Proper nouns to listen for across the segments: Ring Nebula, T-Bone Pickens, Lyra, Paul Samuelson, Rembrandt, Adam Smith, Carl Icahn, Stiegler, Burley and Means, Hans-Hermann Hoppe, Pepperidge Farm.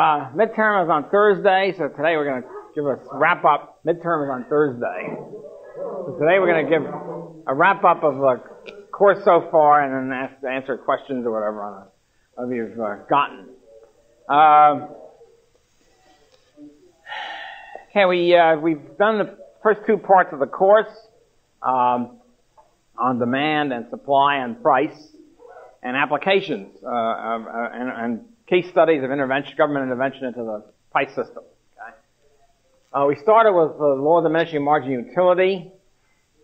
Midterm is on Thursday, so today we're going to give a wrap-up. Midterm is on Thursday. So today we're going to give a wrap-up of the course so far and then answer questions or whatever on of you've gotten. Okay, we've done the first two parts of the course on demand and supply and price and applications and case studies of intervention, government intervention into the price system. Okay? We started with the law of diminishing margin utility.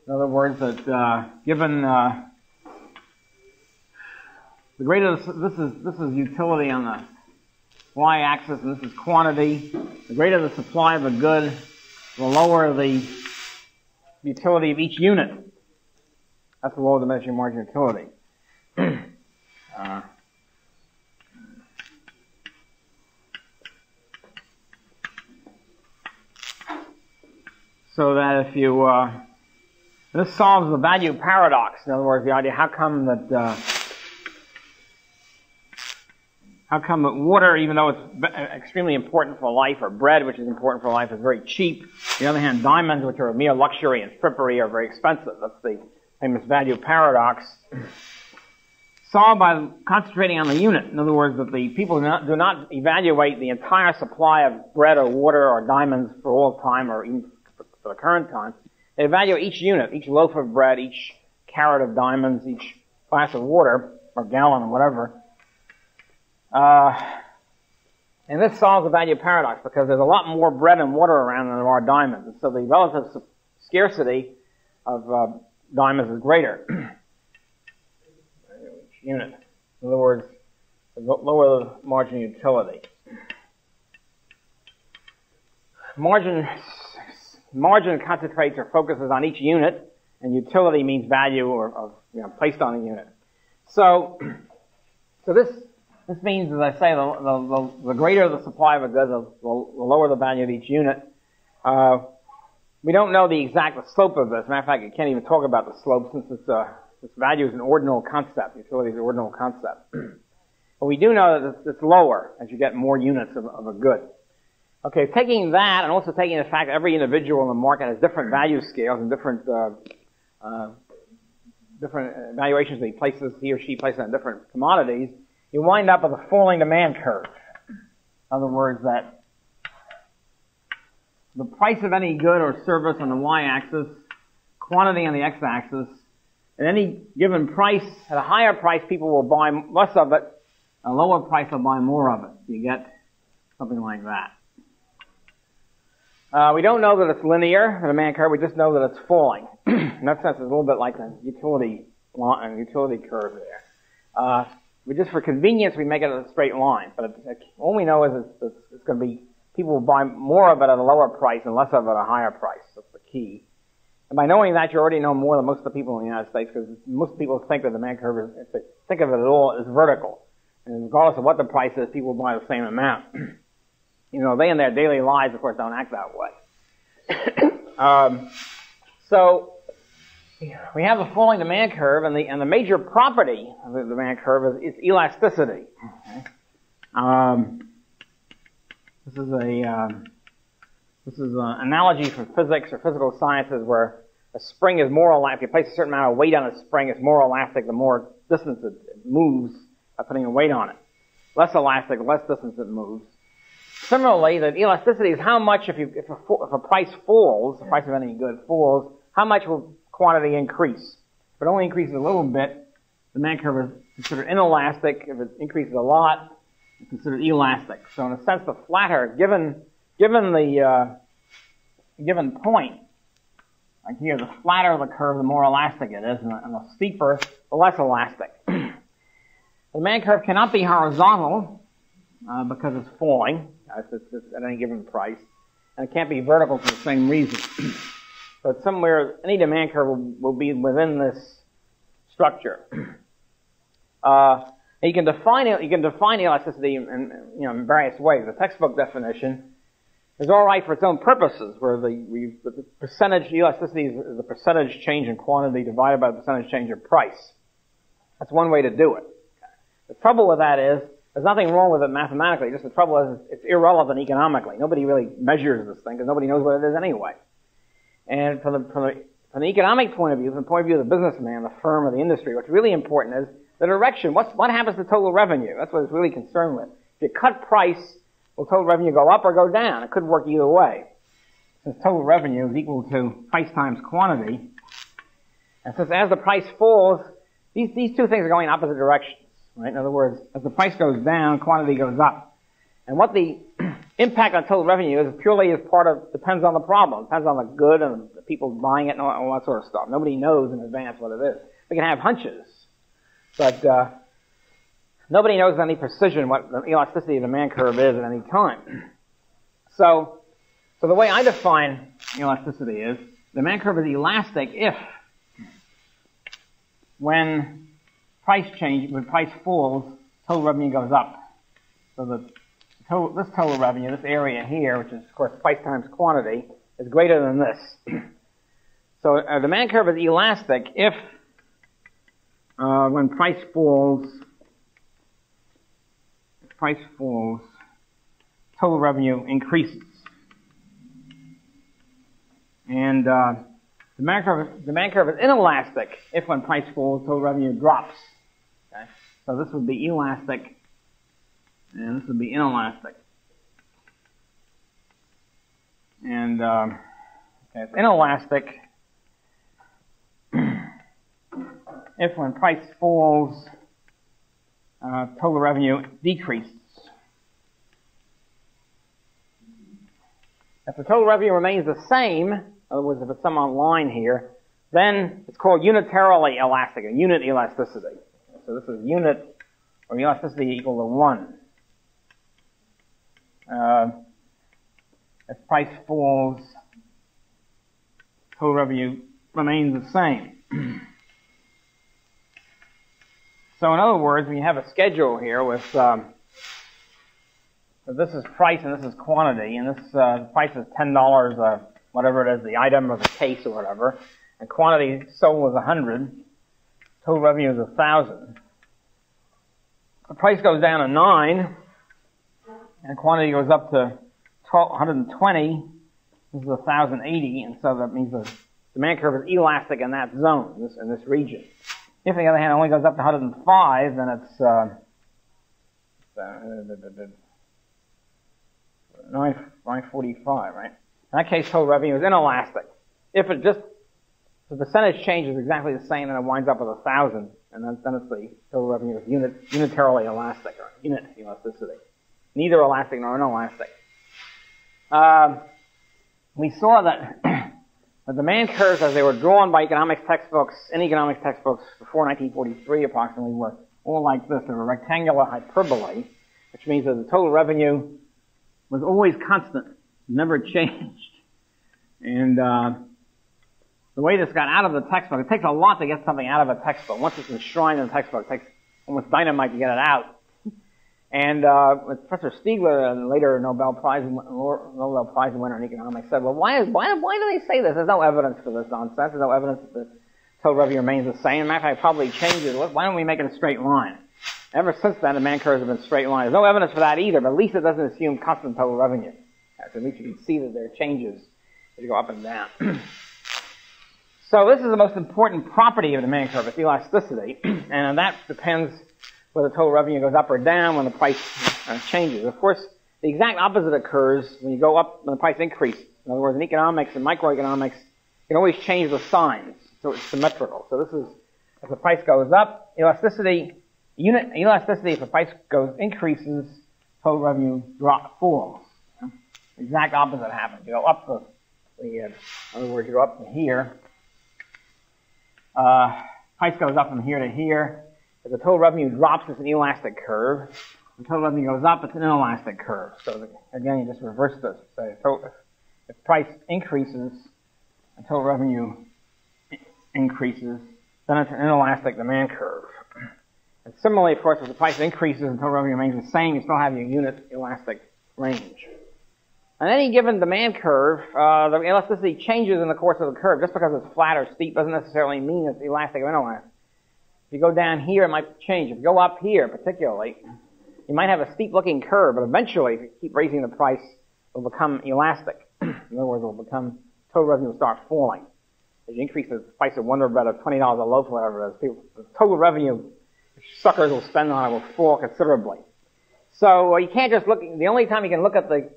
In other words, that given the greater this is utility on the y-axis, and this is quantity. The greater the supply of a good, the lower the utility of each unit. That's the law of diminishing margin utility. So that if you, this solves the value paradox. In other words, the idea, how come that water, even though it's extremely important for life, or bread, which is important for life, is very cheap. On the other hand, diamonds, which are a mere luxury and frippery, are very expensive. That's the famous value paradox. Solved by concentrating on the unit. In other words, that the people do not evaluate the entire supply of bread or water or diamonds for all time or even for the current time. They evaluate each unit, each loaf of bread, each carat of diamonds, each glass of water, or gallon, or whatever. And this solves the value paradox, because there's a lot more bread and water around than there are diamonds. And so the relative scarcity of diamonds is greater. Each unit. In other words, lower the margin utility. Margin concentrates or focuses on each unit, and utility means value or placed on a unit. So this means, as I say, the greater the supply of a good, the lower the value of each unit. We don't know the exact slope of this. Matter of fact, you can't even talk about the slope since this value is an ordinal concept. Utility is an ordinal concept. But we do know that it's lower as you get more units of a good. Okay, taking that and also taking the fact that every individual in the market has different value scales and different valuations that he or she places on different commodities, you wind up with a falling demand curve. In other words, that the price of any good or service on the y-axis, quantity on the x-axis, at any given price, at a higher price, people will buy less of it, at a lower price, they'll buy more of it. You get something like that. We don't know that it's linear, the demand curve, we just know that it's falling. In that sense, it's a little bit like a utility curve there. We just, for convenience, we make it a straight line. But all we know is it's going to be, people will buy more of it at a lower price and less of it at a higher price. That's the key. And by knowing that, you already know more than most of the people in the United States, because most people think that the demand curve is, if they think of it at all, is vertical. And regardless of what the price is, people buy the same amount. You know, they in their daily lives, of course, don't act that way. So we have a falling demand curve, and the major property of the demand curve is elasticity. Okay. This is an analogy from physics or physical sciences, where a spring is more elastic. If you place a certain amount of weight on a spring, it's more elastic the more distance it moves by putting a weight on it. Less elastic, the less distance it moves. Similarly, that elasticity is how much, if a price falls, the price of any good falls, how much will quantity increase? If it only increases a little bit, the demand curve is considered inelastic. If it increases a lot, it's considered elastic. So in a sense, the flatter, given point, like here, the flatter the curve, the more elastic it is, and the steeper, the less elastic. The demand curve cannot be horizontal because it's falling. It's at any given price, and it can't be vertical for the same reason. So it's somewhere, any demand curve will be within this structure. You can define elasticity in various ways. The textbook definition is all right for its own purposes, where the percentage elasticity is the percentage change in quantity divided by the percentage change in price. That's one way to do it. The trouble with that is There's nothing wrong with it mathematically, just the trouble is it's irrelevant economically. Nobody really measures this thing because nobody knows what it is anyway. And from the economic point of view, from the point of view of the businessman, the firm, or the industry, what's really important is the direction. What happens to total revenue? That's what it's really concerned with. If you cut price, will total revenue go up or go down? It could work either way. Since total revenue is equal to price times quantity, and since as the price falls, these two things are going in opposite directions. Right? In other words, as the price goes down, quantity goes up. And what the impact on total revenue is purely as part of, depends on the problem. Depends on the good and the people buying it and all that sort of stuff. Nobody knows in advance what it is. We can have hunches, but nobody knows with any precision what the elasticity of the demand curve is at any time. So the way I define elasticity is, the demand curve is elastic if, when price falls, total revenue goes up. So the total, this total revenue, this area here, which is of course price times quantity, is greater than this. So a demand curve is elastic if when price falls, total revenue increases. And demand curve is inelastic if when price falls, total revenue drops. Okay? So this would be elastic, and this would be inelastic. And okay, it's inelastic if when price falls, total revenue decreases. If the total revenue remains the same, in other words, if it's some online here, then it's called unitarily elastic, a unit elasticity. So this is unit or elasticity equal to 1. If price falls, total revenue remains the same. So in other words, we have a schedule here with so this is price and this is quantity, and this price is $10, whatever it is, the item or the case or whatever, and quantity sold was 100, total revenue is 1,000. The price goes down to 9, and quantity goes up to 120, this is 1,080, and so that means the demand curve is elastic in that zone, in this region. If, on the other hand, it only goes up to 105, then it's 945, right? In that case, total revenue is inelastic. If it just, the percentage change is exactly the same, and it winds up with 1,000, and then it's the total revenue is unitarily elastic, or unit elasticity. Neither elastic nor inelastic. We saw that the demand curves, as they were drawn by economics textbooks, in economics textbooks before 1943 approximately, were all like this. They were rectangular hyperbole, which means that the total revenue was always constant, never changed. And the way this got out of the textbook, it takes a lot to get something out of a textbook. Once it's enshrined in the textbook, it takes almost dynamite to get it out. And Professor Stiegler, and later Nobel Prize winner in economics, said, well, why do they say this? There's no evidence for this nonsense. There's no evidence that the total revenue remains the same. As a matter of fact, it probably changes. Why don't we make it a straight line? Ever since then, the demand curves have been straight lines. There's no evidence for that either, but at least it doesn't assume constant total revenue. So at least you can see that there are changes that go up and down. So this is the most important property of the demand curve, it's elasticity, and that depends whether total revenue goes up or down when the price changes. Of course, the exact opposite occurs when you go up, when the price increases. In other words, in economics and microeconomics, you can always change the signs so it's symmetrical. So this is, if the price goes up, elasticity, if the price increases, total revenue falls. The exact opposite happens. You go up in other words, you go up to here. Price goes up from here to here. If the total revenue drops, it's an elastic curve. If the total revenue goes up, it's an inelastic curve. So again, you just reverse this. So if price increases and total revenue increases, then it's an inelastic demand curve. And similarly, of course, if the price increases and total revenue remains the same, you still have your unit elastic range. On any given demand curve, the elasticity changes in the course of the curve. Just because it's flat or steep doesn't necessarily mean it's elastic or inelastic. If you go down here, it might change. If you go up here, particularly, You might have a steep-looking curve, but eventually, if you keep raising the price, it will become elastic. In other words, it will become, total revenue will start falling. As you increase the price of Wonder Bread of $20 a loaf, whatever it is, people, the total revenue suckers will spend on it will fall considerably. So you can't just look, the only time you can look at the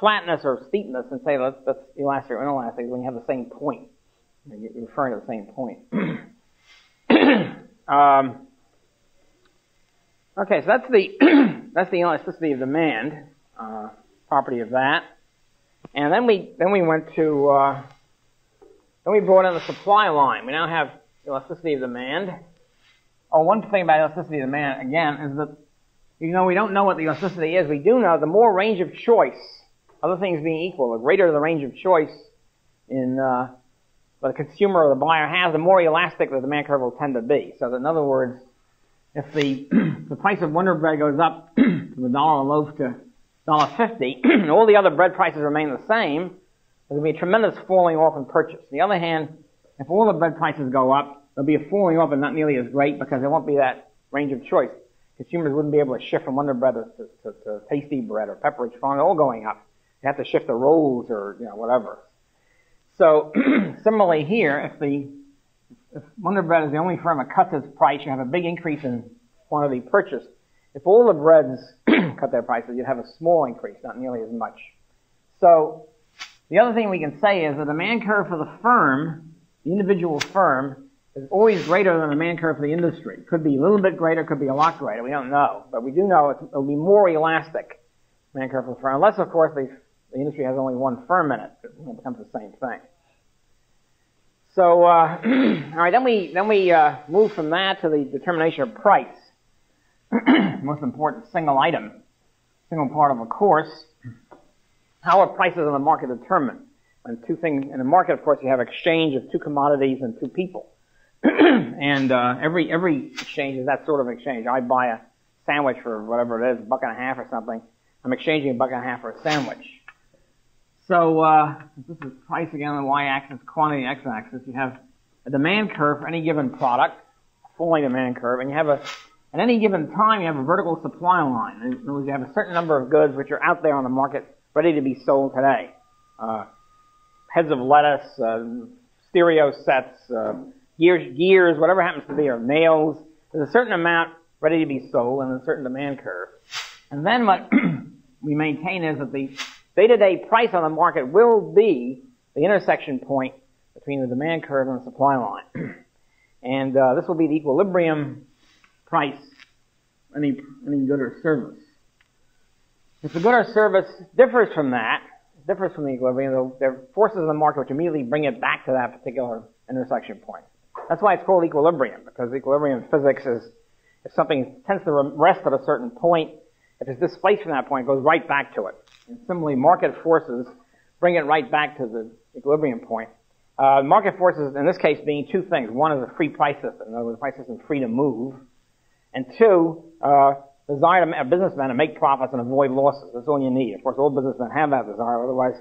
flatness or steepness and say that's elastic or inelastic is when you have the same point. You're referring to the same point. Okay, so that's the that's the elasticity of demand property of that, and then we went to then we brought in the supply line. We now have elasticity of demand. Oh, one thing about elasticity of demand again is that even though we don't know what the elasticity is, we do know the more range of choice, other things being equal, the greater the range of choice in the consumer or the buyer has, the more elastic the demand curve will tend to be. So that in other words, if the price of Wonder Bread goes up from $1 a loaf to $1.50, and all the other bread prices remain the same, there's going to be a tremendous falling off in purchase. On the other hand, if all the bread prices go up, there'll be a falling off and not nearly as great because there won't be that range of choice. Consumers wouldn't be able to shift from Wonder Bread to Tasty Bread or Pepperidge Farm. They're all going up. They have to shift the rolls or whatever. So similarly here, if Wonder Bread is the only firm that cuts its price, you have a big increase in quantity purchased. If all the breads cut their prices, you'd have a small increase, not nearly as much. So the other thing we can say is the demand curve for the firm, the individual firm, is always greater than the demand curve for the industry. Could be a little bit greater, could be a lot greater. We don't know. But we do know it'll be more elastic, demand curve for the firm, unless, of course, the industry has only one firm in it. It becomes the same thing. So, all right, then we move from that to the determination of price. Most important single item, single part of a course. How are prices in the market determined? When two things in the market, of course, you have exchange of two commodities and two people, and every exchange is that sort of exchange. I buy a sandwich for whatever it is, $1.50 or something. I'm exchanging $1.50 for a sandwich. So this is price again on the y-axis, quantity on the x-axis. You have a demand curve for any given product, a falling demand curve, and you have at any given time you have a vertical supply line. In other words, you have a certain number of goods which are out there on the market ready to be sold today. Heads of lettuce, stereo sets, gears, whatever it happens to be, or nails. There's a certain amount ready to be sold and a certain demand curve. And then what we maintain is that the day-to-day price on the market will be the intersection point between the demand curve and the supply line. And this will be the equilibrium price of any good or service. If the good or service differs from that, differs from the equilibrium, there are forces in the market which immediately bring it back to that particular intersection point. That's why it's called equilibrium, because equilibrium in physics is if something tends to rest at a certain point, if it's displaced from that point, it goes right back to it. And similarly, market forces bring it right back to the equilibrium point. Market forces, in this case, being two things. One is a free price system. In other words, the price system is free to move. And two, desire of businessmen to make profits and avoid losses. That's all you need. Of course, all businessmen have that desire. Otherwise,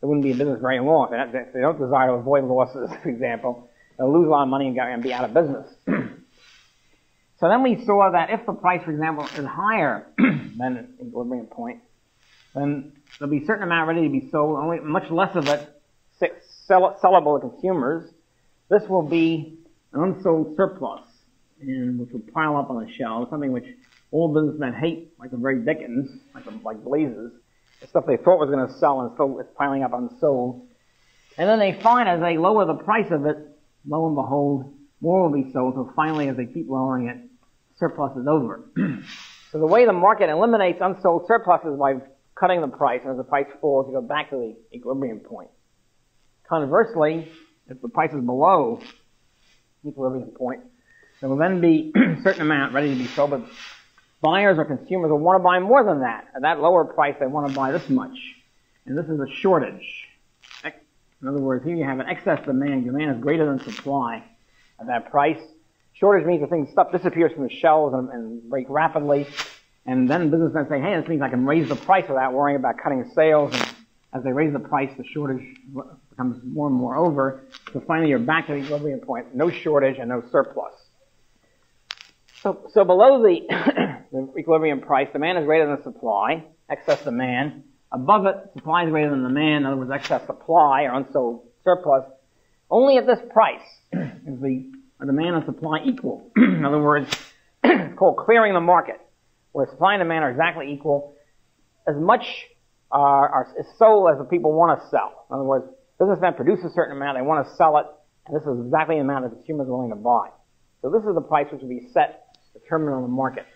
there wouldn't be a business very long. If they don't desire to avoid losses, for example, they'll lose a lot of money and be out of business. So then we saw that if the price, for example, is higher than an equilibrium point, then there'll be a certain amount ready to be sold, only much less of it sellable to consumers. This will be an unsold surplus, and which will pile up on the shelves, something which all businessmen hate, like the very dickens, like blazes. The stuff they thought was going to sell, and so it's piling up unsold. And then they find as they lower the price of it, lo and behold, more will be sold, so finally as they keep lowering it, surplus is over. So the way the market eliminates unsold surplus is by cutting the price, and as the price falls, you go back to the equilibrium point. Conversely, if the price is below the equilibrium point, there will then be a certain amount ready to be sold, but buyers or consumers will want to buy more than that. At that lower price, they want to buy this much, and this is a shortage. In other words, here you have an excess demand. Demand is greater than supply at that price. Shortage means the stuff disappears from the shelves and break rapidly. And then businessmen say, hey, this means I can raise the price without worrying about cutting sales. And as they raise the price, the shortage becomes more and more over. So finally, you're back to the equilibrium point. No shortage and no surplus. So below the the equilibrium price, demand is greater than supply, excess demand. Above it, supply is greater than demand, in other words, excess supply or unsold surplus. Only at this price is the demand and supply equal. In other words, it's called clearing the market, where supply and demand are exactly equal. As much is sold as the people want to sell. In other words, businessmen produce a certain amount, they want to sell it, and this is exactly the amount the consumer is willing to buy. So this is the price which will be set, determined on the market.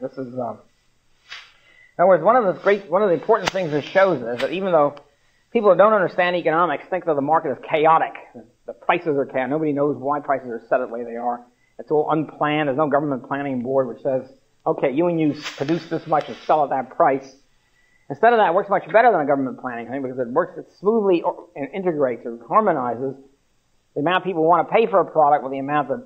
This is, in other words, one of the important things this shows is that even though people who don't understand economics think that the market is chaotic, the prices are chaotic, nobody knows why prices are set the way they are. It's all unplanned, there's no government planning board which says, okay, you and you produce this much and sell at that price. Instead of that, it works much better than a government planning thing because it works, it smoothly integrates or harmonizes the amount people want to pay for a product with the amount that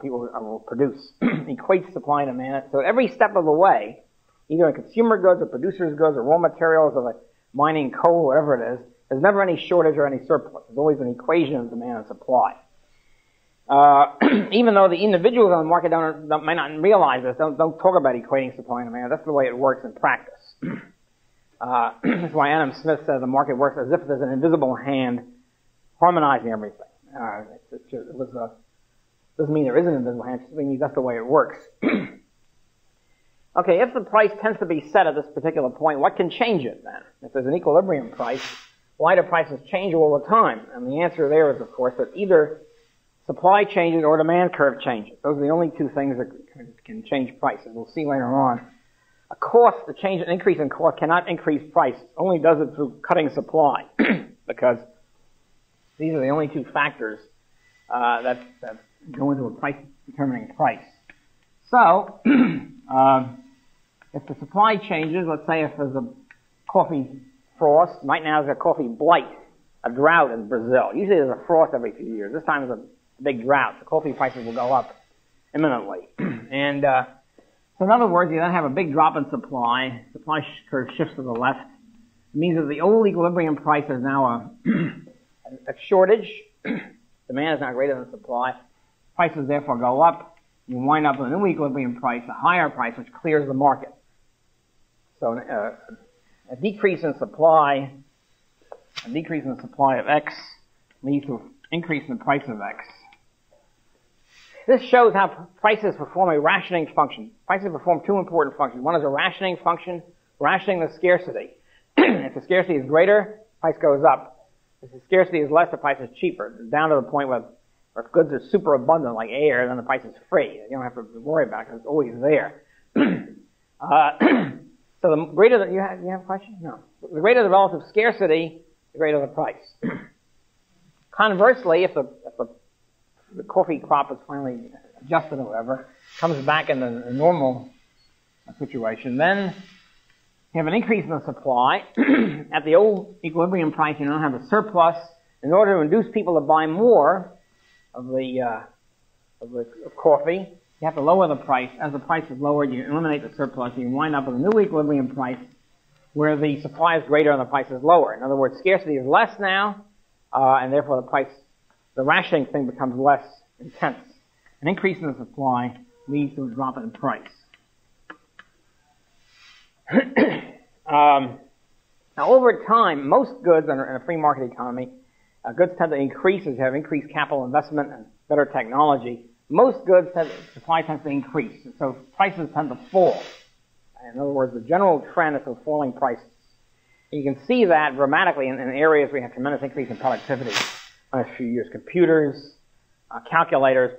people will produce. Equates supply and demand. So every step of the way, either in consumer goods or producer's goods or raw materials or like mining coal, whatever it is, there's never any shortage or any surplus. There's always an equation of demand and supply. Even though the individuals on the market may not realize this, don't talk about equating supply and demand. That's the way it works in practice. That's why Adam Smith says the market works as if there's an invisible hand harmonizing everything. Doesn't mean there is an invisible hand, it just means that's the way it works. Okay, if the price tends to be set at this particular point, what can change it then? If there's an equilibrium price, why do prices change all the time? And the answer there is, of course, that either supply changes or demand curve changes. Those are the only two things that can change prices. We'll see later on. A cost, the change, an increase in cost cannot increase price. It only does it through cutting supply, because these are the only two factors that go into a price determining price. So, if the supply changes, let's say if there's a coffee frost, right now there's a coffee blight, a drought in Brazil. Usually there's a frost every few years. This time there's a big drought. The coffee prices will go up imminently. And so in other words, you then have a big drop in supply. Supply curve shifts to the left. It means that the old equilibrium price is now a shortage. Demand is now greater than supply. Prices therefore go up. You wind up with a new equilibrium price, a higher price, which clears the market. So a decrease in supply, of X leads to an increase in the price of X. This shows how prices perform a rationing function. Prices perform two important functions. One is a rationing function, rationing the scarcity. If the scarcity is greater, price goes up. If the scarcity is less, the price is cheaper. It's down to the point where if goods are super abundant, like air, then the price is free. You don't have to worry about it because it's always there. So the greater the, you have a question? No. The greater the relative scarcity, the greater the price. Conversely, if the coffee crop is finally adjusted or whatever, comes back in the normal situation, then you have an increase in the supply. At the old equilibrium price, you don't have a surplus. In order to induce people to buy more of coffee, you have to lower the price. As the price is lowered, you eliminate the surplus, you wind up with a new equilibrium price where the supply is greater and the price is lower. In other words, scarcity is less now, and therefore the price, the rationing thing becomes less intense. An increase in the supply leads to a drop in price. Now, over time, most goods in a free market economy, goods tend to increase as you have increased capital investment and better technology. Most goods supply tends to increase, and so prices tend to fall. In other words, the general trend is of falling prices. And you can see that dramatically in areas where you have tremendous increase in productivity. In a few years, computers, calculators,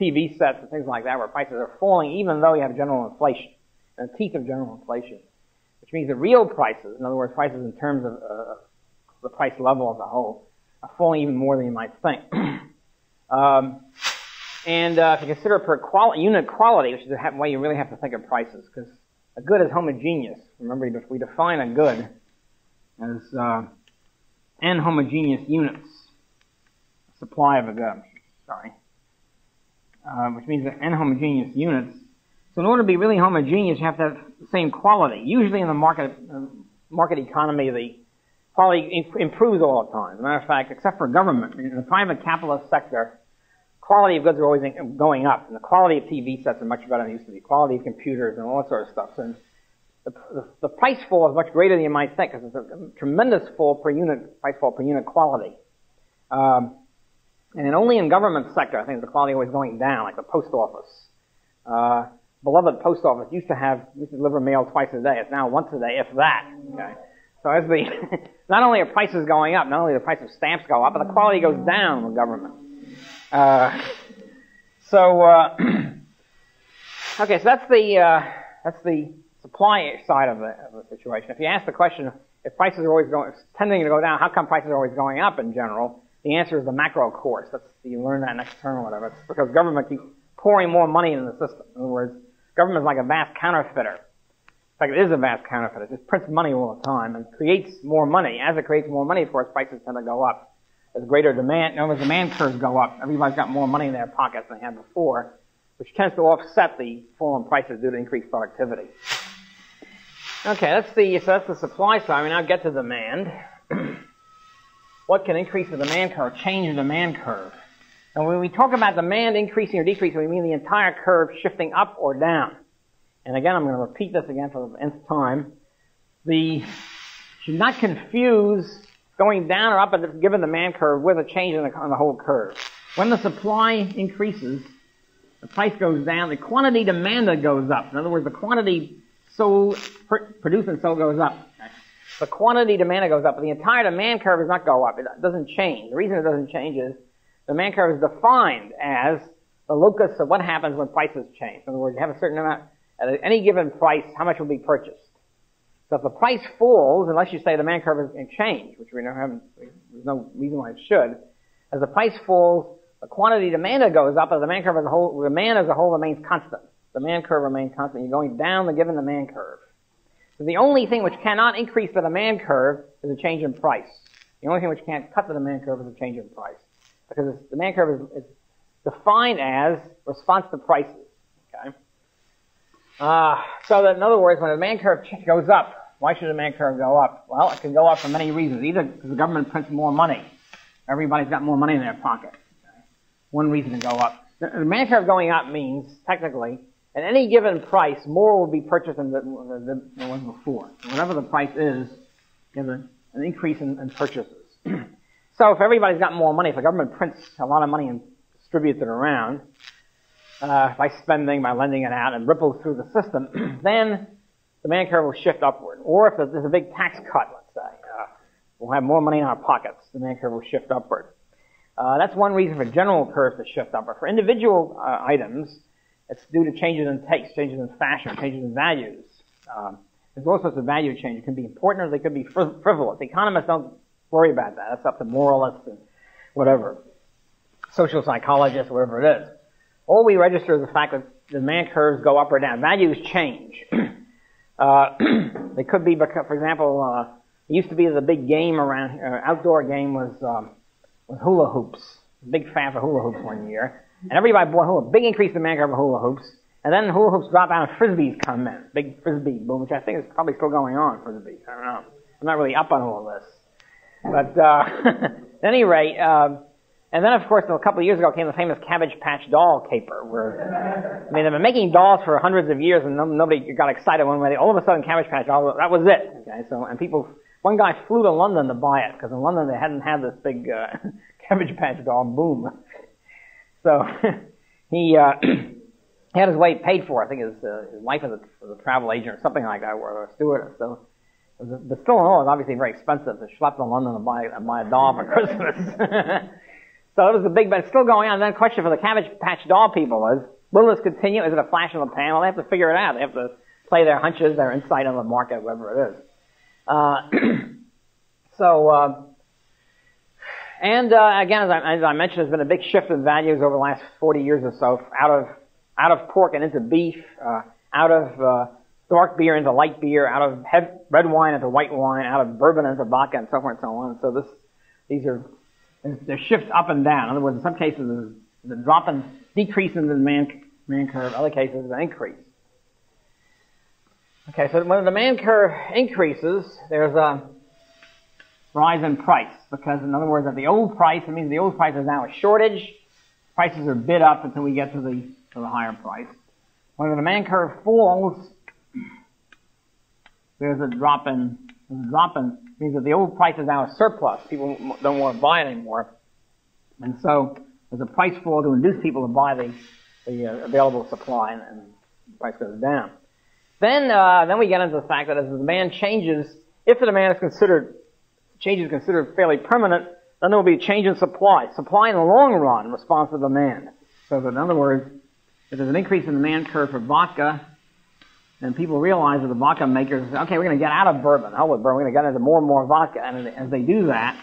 TV sets, and things like that, where prices are falling even though you have general inflation, and the teeth of general inflation, which means the real prices, in other words, prices in terms of the price level as a whole, are falling even more than you might think. If you consider per unit quality, which is the way you really have to think of prices, because a good is homogeneous. Remember, we define a good as n homogeneous units, supply of a good, which means that n homogeneous units. So in order to be really homogeneous, you have to have the same quality. Usually in the market economy, the quality improves all the time. As a matter of fact, except for government, in the private capitalist sector, quality of goods are always going up, and the quality of TV sets are much better than it used to be, quality of computers and all that sort of stuff. So the price fall is much greater than you might think, because it's a tremendous fall per unit, price fall per unit quality. And only in government sector, I think the quality was going down, like the post office. Beloved post office used to deliver mail twice a day. It's now once a day, if that. Okay. So as not only are prices going up, not only the price of stamps go up, but the quality goes down with government. Okay, so that's the supply side of the situation. If you ask the question, if prices are always tending to go down, how come prices are always going up in general? The answer is the macro course. You learn that next term or whatever. It's because government keeps pouring more money into the system. In other words, government's like a vast counterfeiter. In fact, it is a vast counterfeiter. It just prints money all the time and creates more money. As it creates more money, of course, prices tend to go up. There's greater demand. As demand curves go up, everybody's got more money in their pockets than they had before, which tends to offset the fall in prices due to increased productivity. Okay, so that's the supply side. We now get to demand. What can increase the demand curve, change the demand curve? And when we talk about demand increasing or decreasing, we mean the entire curve shifting up or down. And again, I'm going to repeat this again for the nth time. You should not confuse going down or up at the given demand curve with a change on the whole curve. When the supply increases, the price goes down, the quantity demanded goes up. In other words, the quantity sold, produced and sold goes up. The quantity demanded goes up, but the entire demand curve does not go up. It doesn't change. The reason it doesn't change is the demand curve is defined as the locus of what happens when prices change. In other words, you have a certain amount, at any given price, how much will be purchased. So if the price falls, unless you say the demand curve is going to change, which we haven't, there's no reason why it should, as the price falls, the quantity demanded goes up, but the demand curve as a whole, demand as a whole remains constant. The demand curve remains constant. You're going down the given demand curve. So the only thing which cannot increase the demand curve is a change in price. The only thing which can't cut the demand curve is a change in price. Because the demand curve is defined as response to prices. Okay? So that in other words, when the demand curve goes up, why should the demand curve go up? Well, it can go up for many reasons. Either because the government prints more money. Everybody's got more money in their pocket. Okay? One reason to go up. The demand curve going up means, technically, at any given price, more will be purchased than the one before. Whatever the price is, there's an increase in purchases. So if everybody's got more money, if the government prints a lot of money and distributes it around by spending, by lending it out, and ripples through the system, then the demand curve will shift upward. Or if there's a big tax cut, let's say, we'll have more money in our pockets, the demand curve will shift upward. That's one reason for general curves to shift upward. For individual items, it's due to changes in taste, changes in fashion, changes in values. There's all sorts of value changes. It can be important or they could be frivolous. Economists don't worry about that. That's up to moralists and whatever, social psychologists, whatever it is. All we register is the fact that demand curves go up or down. Values change. They could be, for example, it used to be the big game around here, outdoor game was hula hoops. Big fan of hula hoops one year. And everybody bought hula hoops. Big increase in demand curve of hula hoops. And then hula hoops drop out and frisbees come in. Big frisbee boom, which I think is probably still going on, frisbees. I don't know. I'm not really up on all of this. But at any rate, and then, of course, a couple of years ago came the famous Cabbage Patch doll caper. Where, I mean, they've been making dolls for hundreds of years, and nobody got excited one way. All of a sudden, Cabbage Patch doll, that was it. Okay, so, and people, one guy flew to London to buy it, because in London they hadn't had this big Cabbage Patch doll boom. So he had his way paid for. I think his wife was a travel agent or something like that, or a stewardess. So, but still, in all, it's obviously very expensive to schlep to London and buy a doll for Christmas. So it was the big, but it's still going on. And then the question for the Cabbage Patch doll people is, will this continue? Is it a flash in the pan? Well, they have to figure it out. They have to play their hunches, their insight on the market, whatever it is. Again, as I mentioned, there's been a big shift in values over the last 40 years or so, out of pork and into beef, out of dark beer into light beer, out of red wine into white wine, out of bourbon into vodka, and so forth and so on. So these are shifts up and down. In other words, in some cases, there's a drop and decrease in the demand curve. In other cases, there's an increase. Okay, so when the demand curve increases, there's a rise in price, because in other words, at the old price, it means the old price is now a shortage. prices are bid up until we get to the higher price. When the demand curve falls, there's a drop in. It means that the old price is now a surplus. People don't want to buy it anymore, and so there's a price fall to induce people to buy the available supply, and the price goes down. Then we get into the fact that as the demand changes, if the demand is considered fairly permanent, then there will be a change in supply. Supply in the long run responds to demand. So that in other words, if there's an increase in demand curve for vodka, then people realize that the vodka makers say, okay, we're going to get out of bourbon. Hell with bourbon, we're going to get into more and more vodka. And as they do that,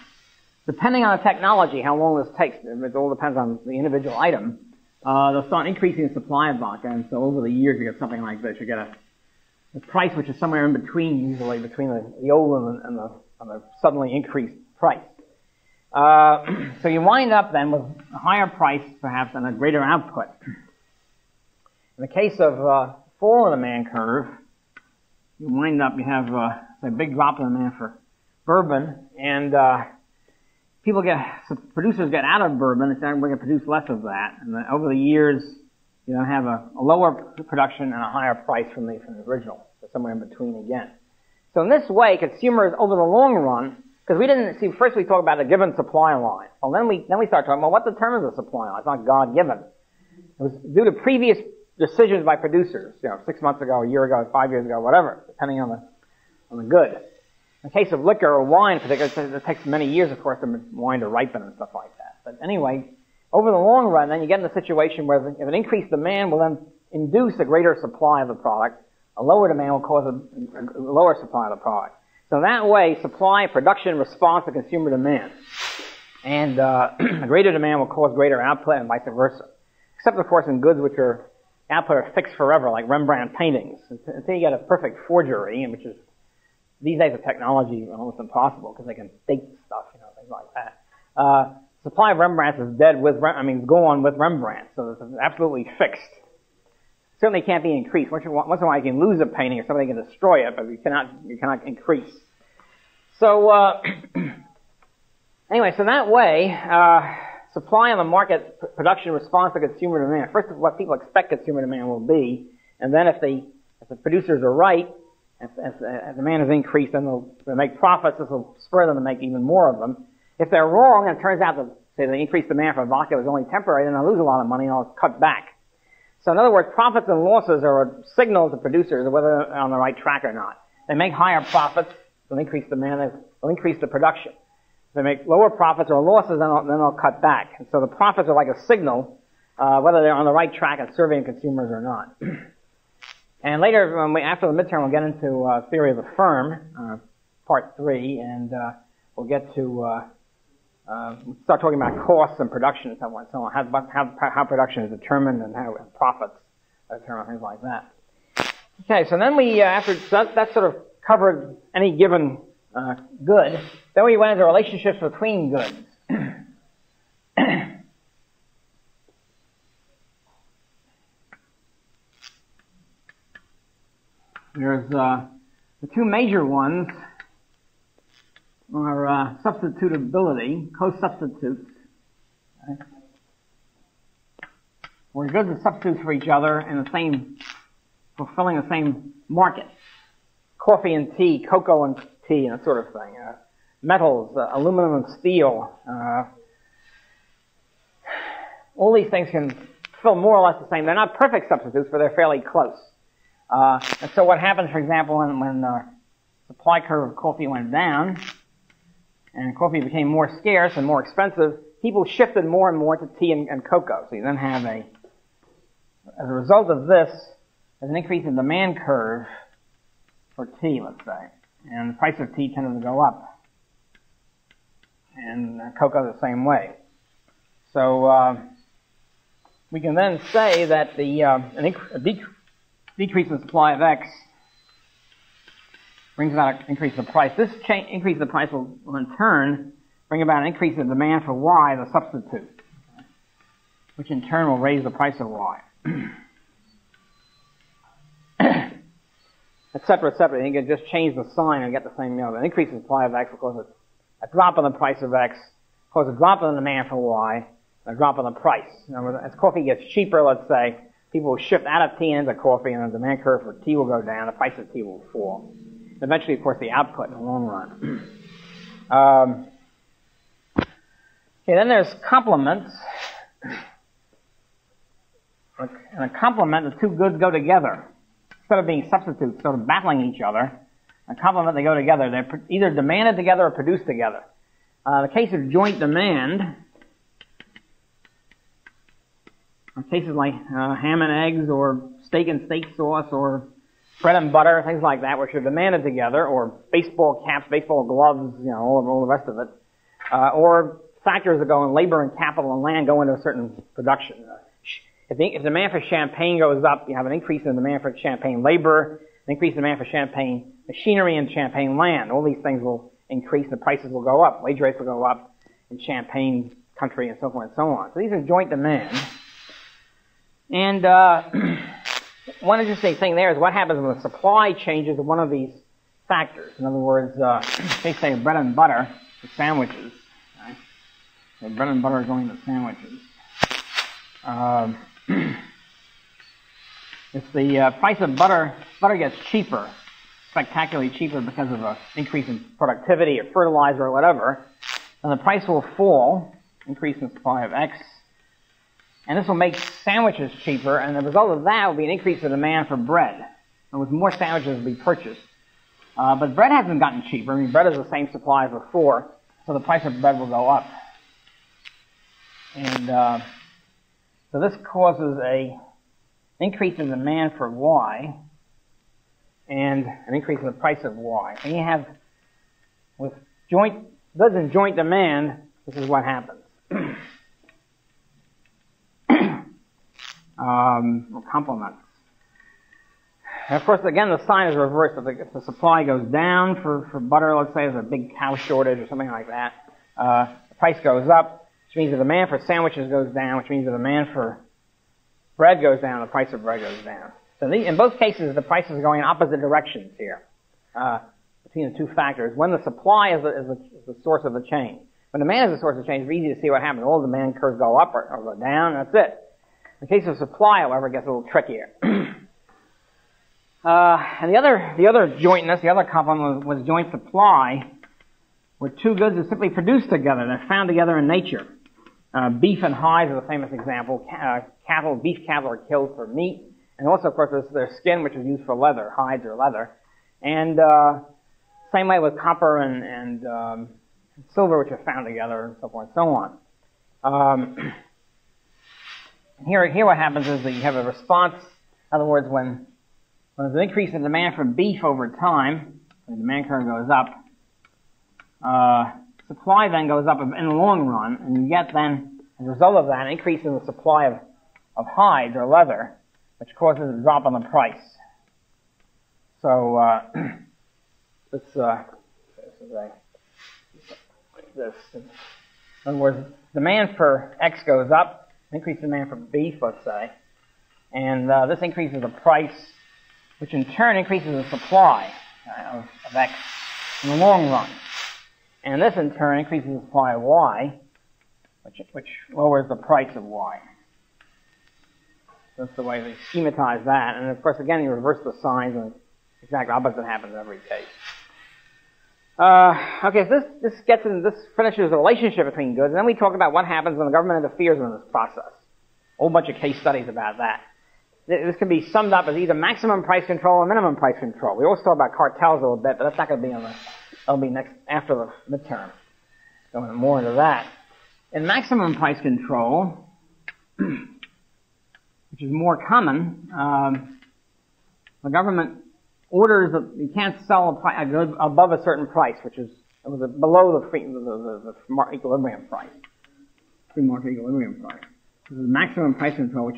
depending on the technology, how long this takes, it all depends on the individual item, they'll start increasing the supply of vodka. And so over the years, you get something like this. You get a price which is somewhere in between, usually, between the old and the suddenly increased price. So you wind up then with a higher price, perhaps, and a greater output. In the case of fall in the demand curve, you wind up, you have a big drop in demand for bourbon, and producers get out of bourbon, and we're going to produce less of that. And then over the years, you know, have a lower production and a higher price from the original, so somewhere in between again. So in this way, consumers over the long run, because we didn't see, first we talk about a given supply line. Well, then we start talking about what determines the supply line. It's not God-given. It was due to previous decisions by producers, you know, 6 months ago, a year ago, 5 years ago, whatever, depending on the good. In the case of liquor or wine, particularly, it takes many years, of course, for wine to ripen and stuff like that. But anyway, over the long run, then you get in a situation where if an increased demand will then induce a greater supply of the product, a lower demand will cause a lower supply of the product. So in that way, supply, production, responds to consumer demand. And a greater demand will cause greater output and vice versa. Except, of course, in goods which are output are fixed forever, like Rembrandt paintings. Until you get a perfect forgery, which is, these days of technology, almost impossible, because they can date stuff, you know, things like that. Supply of Rembrandts is gone with Rembrandt, so it's absolutely fixed. Certainly can't be increased. Once in a while you can lose a painting or somebody can destroy it, but you cannot increase. So, anyway, so that way, supply on the market, production responds to consumer demand. First, what people expect consumer demand will be, and then if the producers are right, as demand is increased, then they'll make profits. This will spur them to make even more of them. If they're wrong, and it turns out that, say, the increased demand for vodka was only temporary, then they'll lose a lot of money and they'll cut back. So in other words, profits and losses are a signal to producers whether they're on the right track or not. They make higher profits, they'll increase demand, they'll increase the production. They make lower profits or losses, then they'll cut back. And so the profits are like a signal whether they're on the right track at serving consumers or not. And later, after the midterm, we'll get into theory of the firm, part 3, and we'll get to start talking about costs and production and so on. How production is determined and how profits are determined, things like that. Okay, so then we after that sort of covered any given good. Then we went into relationships between goods. There's the two major ones are substitutability, co-substitutes, right? Where goods are substitutes for each other and fulfilling the same market. Coffee and tea, cocoa and tea, and that sort of thing. Metals, aluminum and steel, all these things can fill more or less the same. They're not perfect substitutes, but they're fairly close. And so what happens, for example, when the supply curve of coffee went down and coffee became more scarce and more expensive, people shifted more and more to tea and cocoa. So you then have as a result of this, there's an increase in demand curve for tea, let's say. And the price of tea tended to go up. And cocoa the same way. So we can then say that a decrease in supply of X brings about an increase in the price. This increase in the price will in turn bring about an increase in demand for Y, the substitute, which in turn will raise the price of Y. Etc. You can just change the sign and get the same, you know, an increase in supply of X will cause a drop in the price of X, cause a drop in the demand for Y, a drop in the price. You know, as coffee gets cheaper, let's say, people will shift out of tea into coffee, and the demand curve for tea will go down, the price of tea will fall. And eventually, of course, the output in the long run. Okay, then there's complements. And a complement, the two goods go together. Instead of being substitutes, sort of battling each other, a complement, they go together. They're either demanded together or produced together. The case of joint demand, or cases like ham and eggs, or steak and steak sauce, or bread and butter, things like that, which are demanded together, or baseball caps, baseball gloves, you know, all the rest of it, or factors that go in labor and capital and land go into a certain production. If demand for champagne goes up, you have an increase in demand for champagne labor, an increase in demand for champagne machinery and champagne land. All these things will increase, and the prices will go up, wage rates will go up in champagne country, and so forth and so on. So these are joint demand. And one interesting thing there is what happens when the supply changes to one of these factors. In other words, they say bread and butter to sandwiches. Right? So bread and butter going to sandwiches. If the price of butter gets cheaper, spectacularly cheaper because of an increase in productivity or fertilizer or whatever, then the price will fall, increase in supply of X, and this will make sandwiches cheaper, and the result of that will be an increase in demand for bread, and with more sandwiches will be purchased. But bread hasn't gotten cheaper. I mean, bread is the same supply as before, so the price of bread will go up. And so this causes an increase in demand for Y and an increase in the price of Y. And you have, with joint goods and joint demand, this is what happens. Or complements. And of course, again, the sign is reversed. If the supply goes down for butter, let's say there's a big cow shortage or something like that, the price goes up, which means the demand for sandwiches goes down, which means the demand for bread goes down, the price of bread goes down. So in both cases, the prices are going in opposite directions here, between the two factors. When the supply is the source of the change, when demand is the source of change, it's easy to see what happens. All the demand curves go up or go down, and that's it. In the case of supply, however, it gets a little trickier. And the other jointness, the other complement was joint supply, where two goods are simply produced together. They're found together in nature. Beef and hides are the famous example. Beef cattle are killed for meat. And also, of course, there's their skin, which is used for leather, hides or leather. And same way with copper and silver, which are found together, and so forth and so on. Here what happens is that you have a response. In other words, when there's an increase in demand for beef over time, the demand curve goes up, supply then goes up in the long run, and you get then, as a result of that, an increase in the supply of hides or leather, which causes a drop on the price. So in other words, demand for X goes up, increased demand for beef, let's say, and this increases the price, which in turn increases the supply of X in the long run. And this, in turn, increases the supply of Y, which lowers the price of Y. That's the way they schematize that. And, of course, again, you reverse the signs, and the exact opposite happens in every case. Okay, so this finishes the relationship between goods, and then we talk about what happens when the government interferes in this process. A whole bunch of case studies about that. This can be summed up as either maximum price control or minimum price control. We always talk about cartels a little bit, but that's not going to be on the... That'll be next after the midterm. Going more into that. In maximum price control, which is more common, the government orders that you can't sell a good above a certain price, which is below the equilibrium price, free market equilibrium price. This is maximum price control, which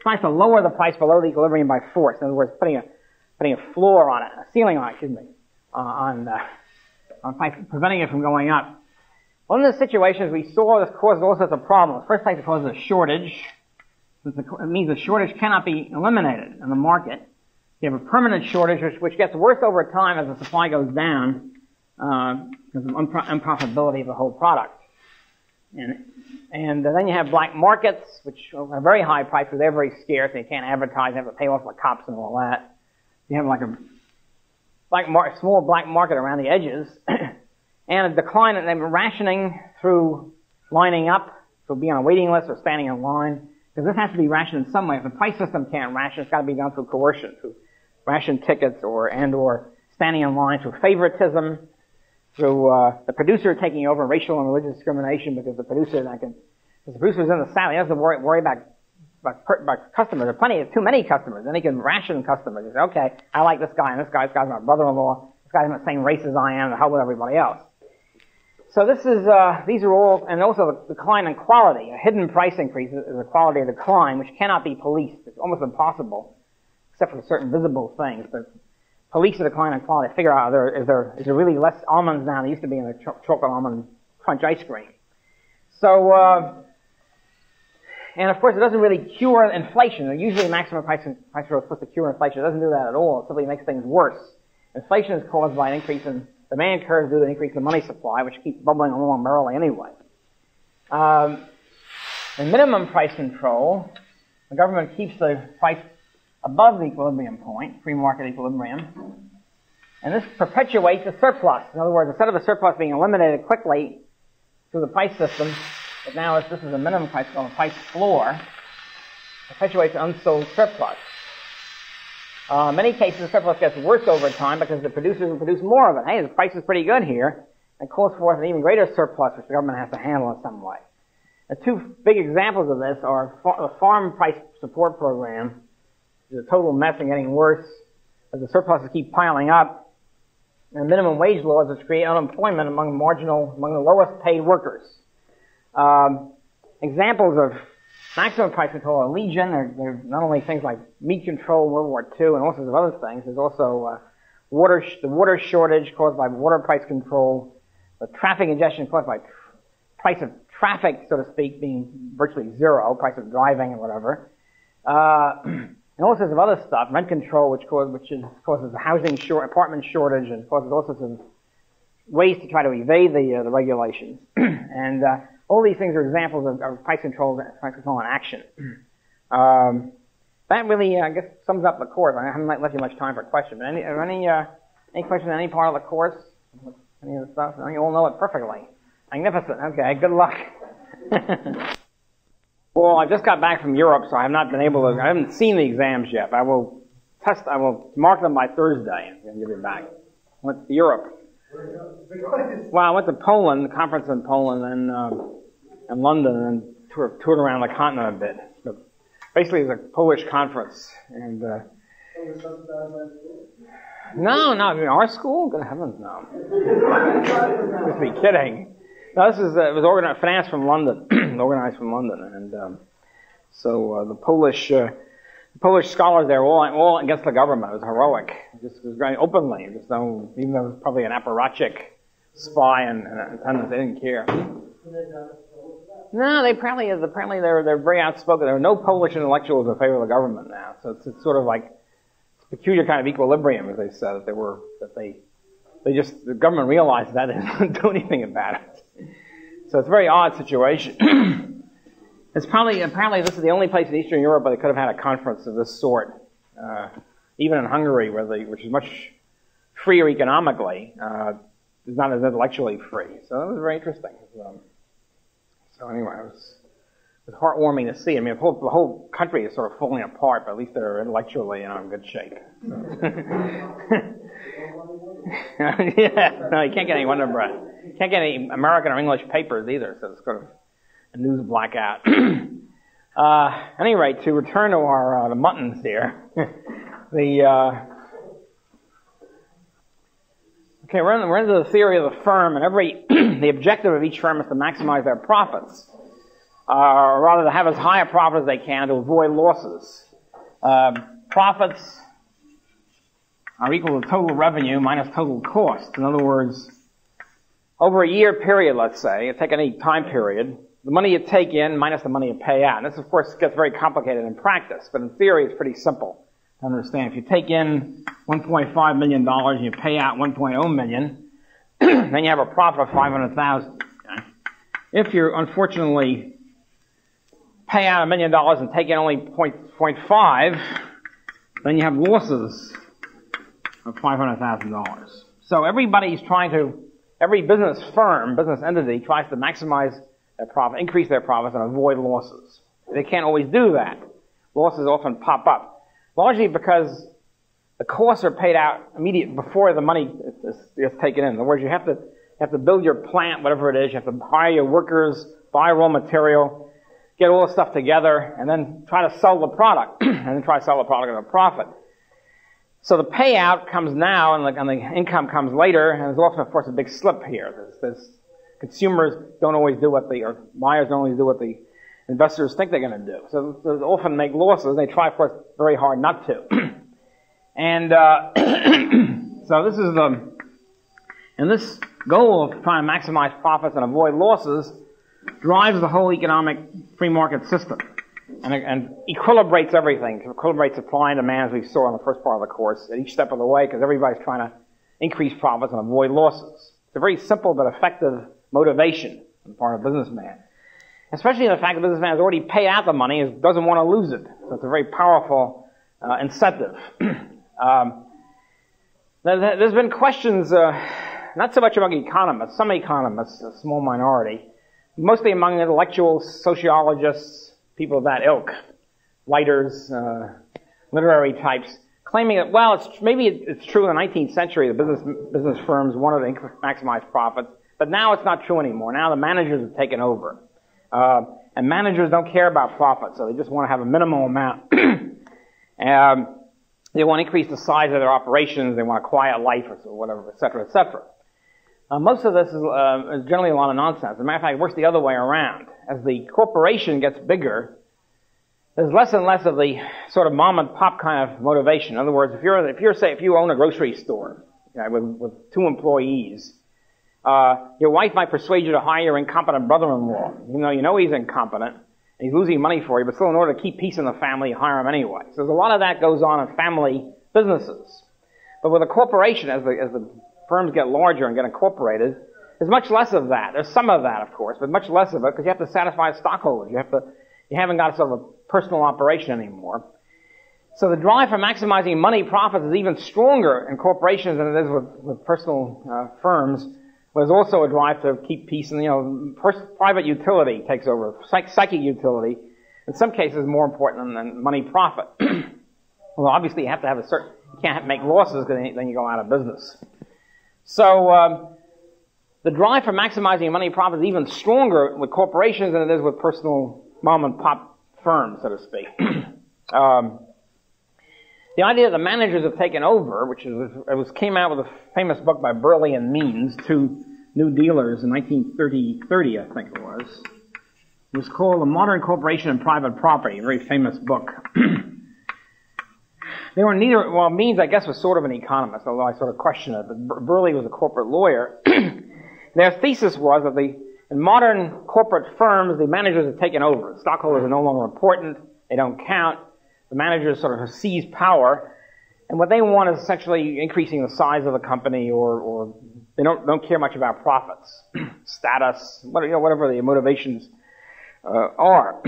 tries to lower the price below the equilibrium by force. In other words, putting a floor on it, a ceiling on it, excuse me. Preventing it from going up. One of the situations we saw this caused all sorts of problems. First thing, it causes a shortage. It means the shortage cannot be eliminated in the market. You have a permanent shortage, which gets worse over time as the supply goes down because of unprofitability of the whole product. And then you have black markets, which are very high price, because they're very scarce, and you can't advertise, you have to pay off the cops and all that. You have like a small black market around the edges, and a decline in rationing through lining up, so being on a waiting list or standing in line, because this has to be rationed in some way. If the price system can't ration, it's got to be done through coercion, through ration tickets or standing in line, through favoritism, through the producer taking over racial and religious discrimination, because the producer if the producer's in the saddle, he doesn't worry about customers. There are too many customers, then he can ration customers. He says, okay, I like this guy, and this guy's my brother-in-law, this guy's in the same race as I am, and how with everybody else. So this is, these are all, and also the decline in quality. A hidden price increase is a quality decline, which cannot be policed. It's almost impossible, except for certain visible things. But police the decline in quality. Figure out, is there really less almonds now than used to be in the chocolate almond crunch ice cream. So, and of course it doesn't really cure inflation. Usually maximum price growth is supposed to cure inflation. It doesn't do that at all. It simply makes things worse. Inflation is caused by an increase in demand curves due to an increase in money supply, which keeps bubbling along merrily anyway. In minimum price control, the government keeps the price above the equilibrium point, free market equilibrium, and this perpetuates a surplus. In other words, instead of a surplus being eliminated quickly through the price system, but now this is a minimum price called a price floor, perpetuates unsold surplus. In many cases, surplus gets worse over time because the producers will produce more of it. Hey, the price is pretty good here, and calls forth an even greater surplus, which the government has to handle in some way. The two big examples of this are the farm price support program, which is a total mess and getting worse as the surpluses keep piling up, and minimum wage laws which create unemployment among the lowest paid workers. Examples of maximum price control are legion. There are not only things like meat control, World War II, and all sorts of other things. There's also the water shortage caused by water price control, the traffic congestion caused by price of traffic, so to speak, being virtually zero, price of driving and whatever. And all sorts of other stuff, rent control, which causes a apartment shortage and causes all sorts of ways to try to evade the regulations. And all these things are examples of price control in action. That really, I guess, sums up the course. I haven't left you much time for questions. But any questions on any part of the course? Any of the stuff? You all know it perfectly. Magnificent. Okay, good luck. Well, I just got back from Europe, so I have not been able to. I haven't seen the exams yet. I will mark them by Thursday and give it back. Went to Europe. Well, I went to Poland, the conference in Poland, and London, and toured around the continent a bit. So basically, it was a Polish conference. And no, I mean, our school? Good heavens, no! Just be kidding. No, this is it was organized, financed from London, organized from London, and so the Polish scholars there were all against the government. It was heroic. It was very openly. Just no, even though it was probably an apparatchik spy and attendants, they didn't care. No, apparently they're very outspoken. There are no Polish intellectuals in favor of the government now. So it's sort of like it's a peculiar kind of equilibrium, as they said, the government realized that and didn't do anything about it. So it's a very odd situation. It's probably, apparently this is the only place in Eastern Europe where they could have had a conference of this sort. Even in Hungary, which is much freer economically, is not as intellectually free. So that was very interesting. So anyway, it was heartwarming to see. I mean, the whole country is sort of falling apart, but at least they're intellectually in good shape. So. Yeah, no, you can't get any Wonder Bread. You can't get any American or English papers either, so it's sort of a news blackout. Anyway, to return to our the muttons here, okay, we're into the theory of the firm, and the objective of each firm is to maximize their profits, or rather to have as high a profit as they can to avoid losses. Profits are equal to total revenue minus total cost. In other words, over a year period, let's say, take any time period, the money you take in minus the money you pay out. And this, of course, gets very complicated in practice, but in theory, it's pretty simple to understand. If you take in $1.5 million and you pay out $1.0 million, then you have a profit of $500,000. Okay? If you unfortunately pay out $1 million and take in only 0.5, then you have losses of $500,000. So everybody's trying to, every business firm, business entity tries to maximize their profit, increase their profits, and avoid losses. They can't always do that. Losses often pop up, largely because the costs are paid out immediately before the money is taken in. In other words, you have to build your plant, whatever it is. You have to hire your workers, buy raw material, get all the stuff together, and then try to sell the product, and then try to sell the product at a profit. So the payout comes now, and the income comes later, and there's often, of course, a big slip here. There's consumers don't always do what the, or buyers don't always do what the investors think they're going to do. So they often make losses. They try, of course, very hard not to. And so this is the, and this goal of trying to maximize profits and avoid losses drives the whole economic free market system and equilibrates everything. It equilibrates supply and demand, as we saw in the first part of the course, at each step of the way, because everybody's trying to increase profits and avoid losses. It's a very simple but effective motivation on the part of a businessman, especially in the fact that the businessman has already paid out the money and doesn't want to lose it. So it's a very powerful incentive. There's been questions, not so much among economists, some economists, a small minority, mostly among intellectuals, sociologists, people of that ilk, writers, literary types, claiming that, well, maybe it's true in the 19th century, the business firms wanted to maximize profits, but now it's not true anymore. Now the managers have taken over. And managers don't care about profits, so they just want to have a minimal amount. They want to increase the size of their operations. They want a quiet life, or whatever, et cetera, et cetera. Most of this is generally a lot of nonsense. As a matter of fact, it works the other way around. As the corporation gets bigger, there's less and less of the sort of mom and pop kind of motivation. In other words, if you own a grocery store, you know, with 2 employees, your wife might persuade you to hire your incompetent brother-in-law. You know he's incompetent. He's losing money for you, but still, in order to keep peace in the family, you hire him anyway. So there's a lot of that goes on in family businesses. But with a corporation, as the firms get larger and get incorporated, there's much less of that. There's some of that, of course, but much less of it, because you have to satisfy stockholders. You haven't got sort of a personal operation anymore. So the drive for maximizing money profits is even stronger in corporations than it is with personal firms. There's also a drive to keep peace, and private utility takes over, psychic utility, in some cases more important than money profit. Well, obviously you have to have a certain, you can't make losses because then you go out of business. So the drive for maximizing money profit is even stronger with corporations than it is with personal mom and pop firms, so to speak. The idea that the managers have taken over, which is, came out with a famous book by Burley and Means, 2 New Dealers, in 1930, I think it was. It was called The Modern Corporation and Private Property, a very famous book. They were neither, well, Means, I guess, was sort of an economist, although I sort of question it, but Burley was a corporate lawyer. Their thesis was that in modern corporate firms, the managers have taken over. Stockholders are no longer important, they don't count. The managers sort of seize power, and what they want is essentially increasing the size of the company, or they don't care much about profits, status, whatever the motivations are.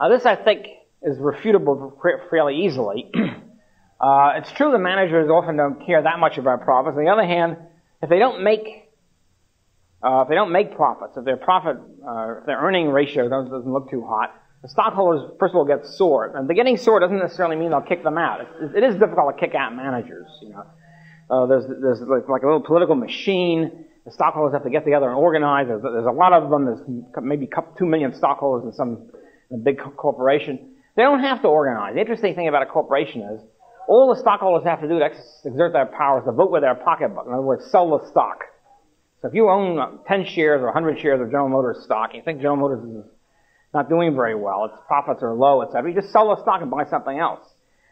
Now, this, I think, is refutable fairly easily. It's true the managers often don't care that much about profits. On the other hand, if they don't make profits, if their their earning ratio doesn't look too hot, the stockholders, first of all, get sore. And the getting sore doesn't necessarily mean they'll kick them out. It is difficult to kick out managers. There's like a little political machine. The stockholders have to get together and organize. There's a lot of them. There's maybe 2 million stockholders in some big corporation. They don't have to organize. The interesting thing about a corporation is all the stockholders have to do to exert their power is to vote with their pocketbook. In other words, sell the stock. So if you own 10 shares or 100 shares of General Motors stock, and you think General Motors is not doing very well, its profits are low, etc. You just sell the stock and buy something else.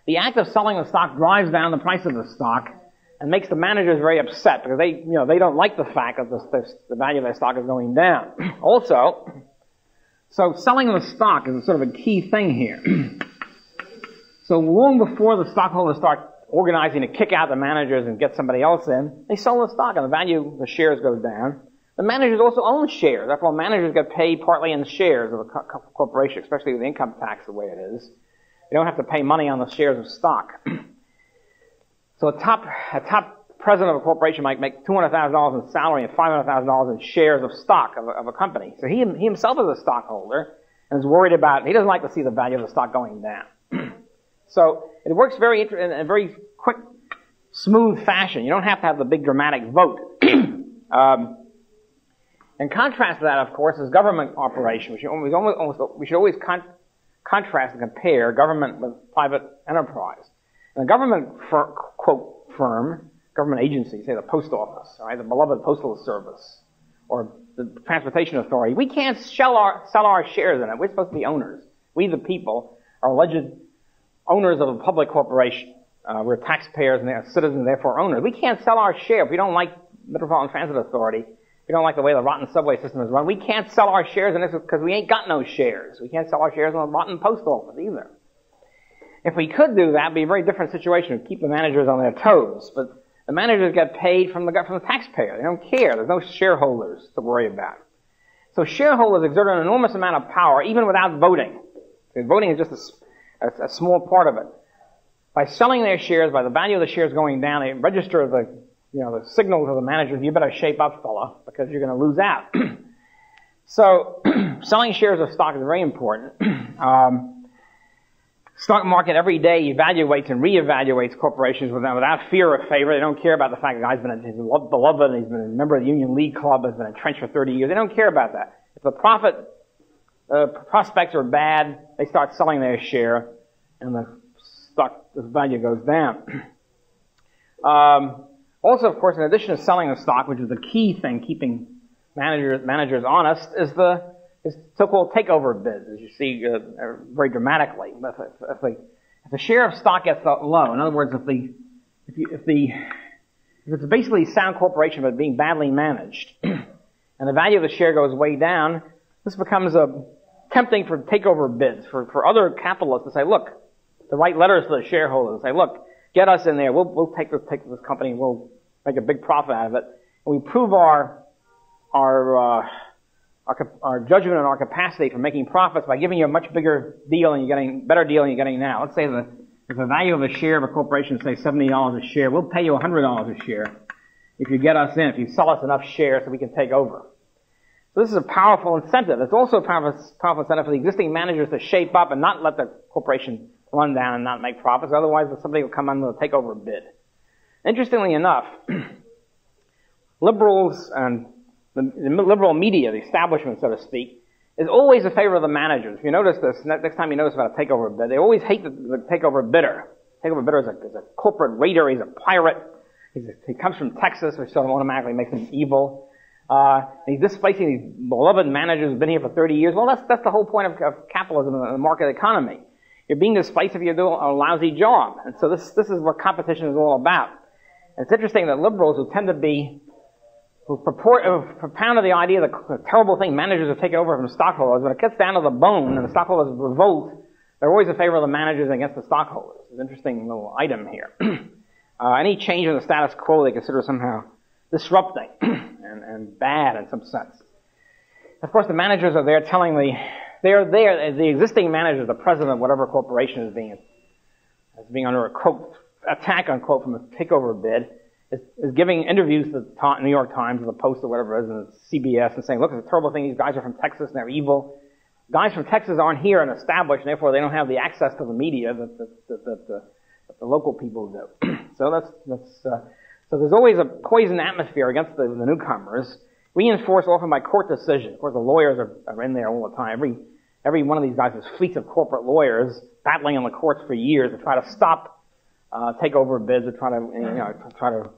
The act of selling the stock drives down the price of the stock and makes the managers very upset, because they don't like the fact that the value of their stock is going down. Also, so selling the stock is sort of a key thing here. So long before the stockholders start organizing to kick out the managers and get somebody else in, they sell the stock and the value of the shares goes down. The managers also own shares. After all, managers get paid partly in shares of a corporation, especially with income tax the way it is. They don't have to pay money on the shares of stock. So a top president of a corporation might make $200,000 in salary and $500,000 in shares of stock of a company. So he himself is a stockholder and is worried about, he doesn't like to see the value of the stock going down. So it works very in a very quick, smooth fashion. You don't have to have the big dramatic vote. In contrast to that, of course, is government operation. We should always contrast and compare government with private enterprise. And a government, quote, firm, government agency, say the post office, right, the beloved postal service, or the transportation authority, we can't sell our shares in it. We're supposed to be owners. We, the people, are alleged owners of a public corporation. We're taxpayers and they're citizens, therefore owners. We can't sell our share if we don't like Metropolitan Transit Authority. We don't like the way the rotten subway system is run. We can't sell our shares in this because we ain't got no shares. We can't sell our shares in the rotten post office either. If we could do that, it would be a very different situation. We'd keep the managers on their toes. But the managers get paid from the taxpayer. They don't care. There's no shareholders to worry about. So shareholders exert an enormous amount of power even without voting. Because voting is just a small part of it. By selling their shares, by the value of the shares going down, they register the signals of the managers, you better shape up, fella, because you're going to lose out. So selling shares of stock is very important. Stock market every day evaluates and reevaluates corporations without fear or favor. They don't care about the fact that the guy's been beloved and he's been a member of the Union League Club, has been entrenched for 30 years. They don't care about that. If the profit prospects are bad, they start selling their share, and the stock value goes down. Also, of course, in addition to selling the stock, which is the key thing keeping managers honest, is the so-called takeover bid, as you see very dramatically. If the share of stock gets low, in other words, if it's basically a sound corporation but being badly managed, and the value of the share goes way down, this becomes tempting for takeover bids for other capitalists to say, look, to write letters to the shareholders and say, look, get us in there. We'll take this company. And we'll make a big profit out of it. And we prove our judgment and our capacity for making profits by giving you a much bigger deal and you're getting better deal than you're getting now. Let's say if the value of a share of a corporation is, say, $70 a share, we'll pay you $100 a share if you get us in. If you sell us enough shares so we can take over. So this is a powerful incentive. It's also a powerful incentive for the existing managers to shape up and not let the corporation run down and not make profits. Otherwise, somebody will come under the takeover bid. Interestingly enough, liberals and the liberal media, the establishment, so to speak, is always in favor of the managers. If you notice this, next time you notice about a takeover bid, they always hate the takeover bidder. Takeover bidder is a corporate raider. He's a pirate. He comes from Texas, which sort of automatically makes him evil. He's displacing these beloved managers who've been here for 30 years. Well, that's the whole point of capitalism and the market economy. You're being displaced if you do a lousy job. And so this is what competition is all about. And it's interesting that liberals who propounded the idea that the terrible thing managers are taking over from stockholders, when it gets down to the bone and the stockholders revolt, they're always in favor of the managers against the stockholders. It's an interesting little item here. Any change in the status quo they consider somehow disrupting and bad in some sense. Of course, the managers are there telling the existing managers, the president of whatever corporation is being under a, quote, attack, unquote, from a takeover bid, is giving interviews to the New York Times or the Post or whatever it is, and CBS, and saying, look, it's a terrible thing. These guys are from Texas and they're evil. Guys from Texas aren't here and established, and therefore they don't have the access to the media that the local people do. So there's always a poison atmosphere against the newcomers, reinforced often by court decision. Of course, the lawyers are in there all the time. Every one of these guys is fleets of corporate lawyers battling in the courts for years to try to stop takeover bids, to try to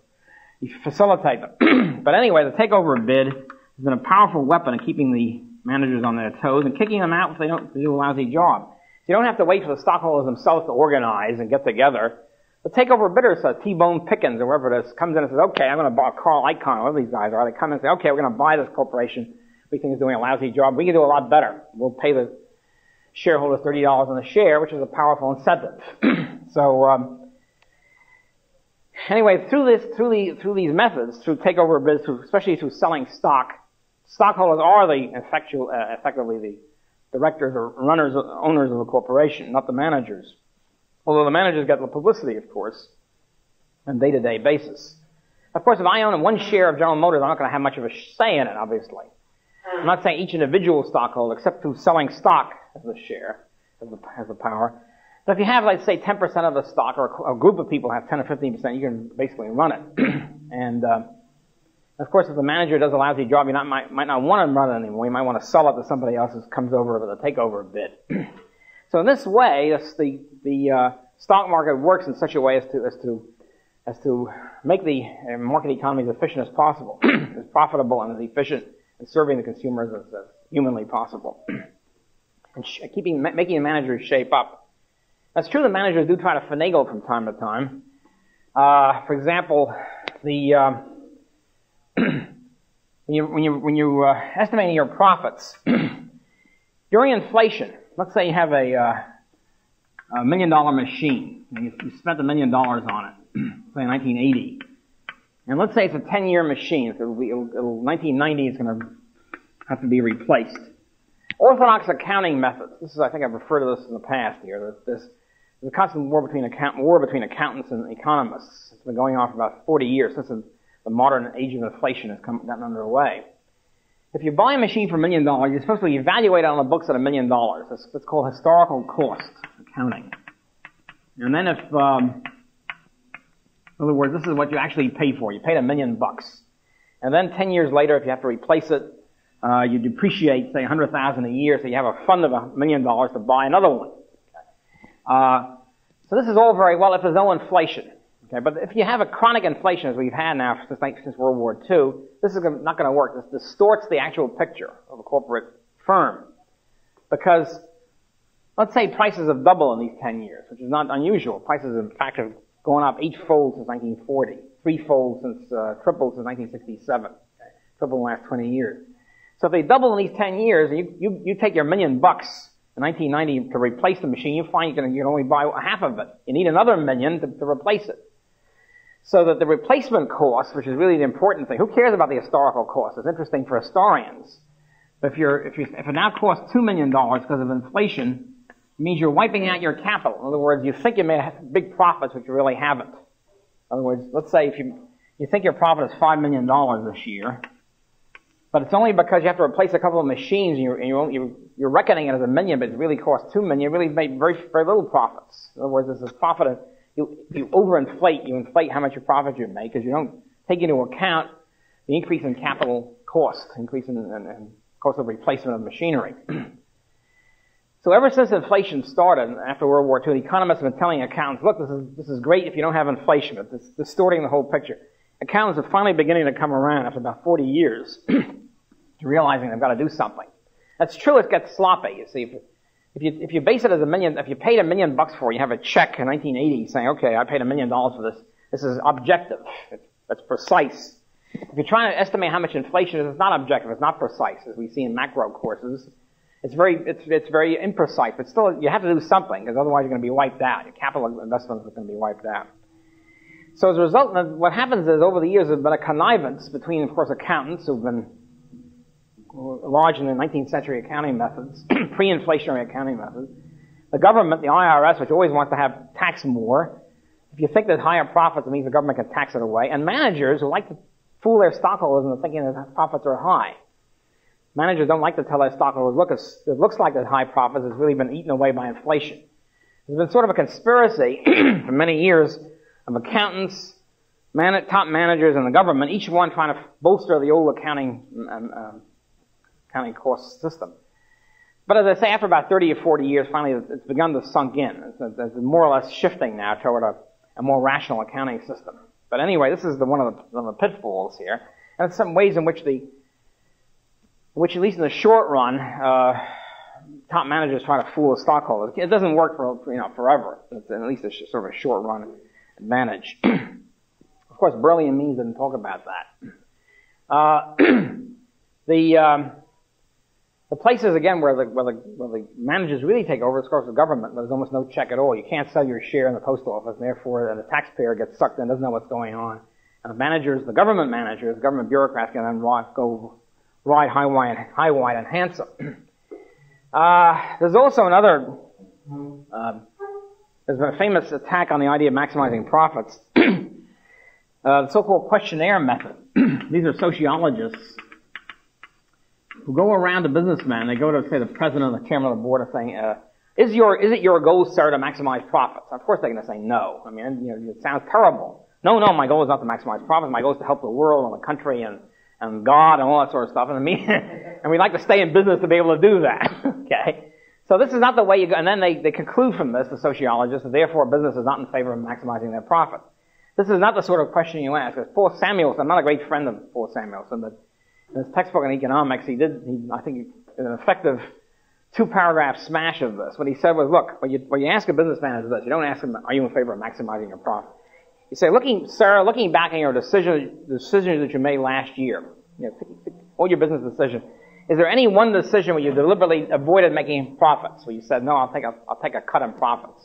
facilitate them. But anyway, the takeover bid has been a powerful weapon in keeping the managers on their toes and kicking them out if they don't do a lousy job. So you don't have to wait for the stockholders themselves to organize and get together. The takeover bidder, so T-Bone Pickens or whoever it is, comes in and says, okay, I'm going to buy Carl Icahn, whatever these guys are. They come in and say, okay, we're going to buy this corporation. We think it's doing a lousy job. We can do a lot better. We'll pay the shareholders $30 on the share, which is a powerful incentive. So anyway, through these methods, through takeover bids, especially through selling stock, Stockholders are effectively the directors or owners of the corporation, not the managers. Although the managers get the publicity, of course, on a day-to-day basis. Of course, if I own one share of General Motors, I'm not going to have much of a say in it, obviously. I'm not saying each individual stockholder, except through selling stock as a share, as a power. But if you have, let's say, 10% of the stock, or a group of people have 10 or 15%, you can basically run it. And of course, if the manager does a lousy job, you might not want to run it anymore. You might want to sell it to somebody else who comes over with a takeover bid. So in this way, the stock market works in such a way as to make the market economy as efficient as possible, as profitable and as efficient, and serving the consumers as humanly possible, and making the managers shape up. That's true. The managers do try to finagle from time to time. For example, when you're estimating your profits during inflation, let's say you have a $1 million machine, and you spent $1 million on it, say in 1980. And let's say it's a 10-year machine, so 1990 is going to have to be replaced. Orthodox accounting methods. This is, I think I've referred to this in the past here. There's a constant war between accountants and economists. It's been going on for about 40 years since the modern age of inflation has gotten underway. If you buy a machine for $1 million, you're supposed to evaluate it on the books at $1 million. That's called historical cost accounting. And then if in other words, this is what you actually pay for. You paid $1 million bucks. And then 10 years later, if you have to replace it, you depreciate, say, $100,000 a year, so you have a fund of $1 million to buy another one. So this is all very well if there's no inflation. Okay, but if you have a chronic inflation, as we've had now since World War II, this is not going to work. This distorts the actual picture of a corporate firm. Because, let's say prices have doubled in these 10 years, which is not unusual. Prices, in fact, have going up 8-fold since 1940, 3-fold since, tripled since 1967, tripled in the last 20 years. So if they double in these 10 years, and you take your $1 million bucks in 1990 to replace the machine, you find you can only buy half of it. You need another $1 million to replace it. So that the replacement cost, which is really the important thing, who cares about the historical cost? It's interesting for historians. But if it now costs $2 million because of inflation, it means you're wiping out your capital. In other words, you think you made big profits, which you really haven't. In other words, let's say if you think your profit is $5 million this year, but it's only because you have to replace a couple of machines, and you're reckoning it as $1 million, but it really costs $2 million. You really made very, very little profits. In other words, this is profit. You overinflate. You inflate how much profit you make because you don't take into account the increase in capital cost, increase in cost of replacement of machinery. So ever since inflation started after World War II, the economists have been telling accountants, look, this is great if you don't have inflation, but it's distorting the whole picture. Accountants are finally beginning to come around after about 40 years to realizing they've got to do something. That's true, it gets sloppy, you see. If you base it as if you paid $1 million bucks for it, you have a check in 1980 saying, okay, I paid $1 million for this. This is objective. It's precise. If you're trying to estimate how much inflation is, it's not objective, it's not precise, as we see in macro courses. It's very imprecise, but still you have to do something because otherwise you're going to be wiped out. Your capital investments are going to be wiped out. So as a result, what happens is over the years there's been a connivance between, of course, accountants who've been large in the 19th century accounting methods, pre-inflationary accounting methods, the government, the IRS, which always wants to have tax more. If you think there's higher profits, it means the government can tax it away. And managers who like to fool their stockholders into thinking that profits are high. Managers don't like to tell their stockholders, look, it looks like that high profits has really been eaten away by inflation. There's been sort of a conspiracy for many years of accountants, top managers, and the government, each one trying to bolster the old accounting cost system. But as I say, after about 30 or 40 years, finally it's begun to sunk in. It's more or less shifting now toward a more rational accounting system. But anyway, this is one of the pitfalls here. And it's some ways in which at least in the short run, top managers try to fool the stockholders. It doesn't work for forever. It's at least a sort of a short run advantage. Of course, Berlian Means didn't talk about that. The places again where the managers really take over is, of course, the government. There's almost no check at all. You can't sell your share in the post office, and therefore the taxpayer gets sucked in, doesn't know what's going on. And the government bureaucrats can then go right, high, wide, and handsome. There's also another, there's been a famous attack on the idea of maximizing profits, the so-called questionnaire method. These are sociologists who go around the businessman. They go to, say, the president or the chairman of the board and saying, is it your goal, sir, to maximize profits? Of course they're going to say no. I mean, you know, it sounds terrible. No, no, my goal is not to maximize profits. My goal is to help the world and the country and God and all that sort of stuff. And, and we like to stay in business to be able to do that. Okay? So this is not the way you go. And then they conclude from this, the sociologists, that therefore business is not in favor of maximizing their profits. This is not the sort of question you ask. Because Paul Samuelson, I'm not a great friend of Paul Samuelson, but in his textbook on economics, I think, an effective two-paragraph smash of this. What he said was, look, what you ask a businessman is this. You don't ask him, are you in favor of maximizing your profit? You say, sir, looking back on your decisions that you made last year, you know, all your business decisions, is there any one decision where you deliberately avoided making profits, where you said, no, I'll take a cut in profits?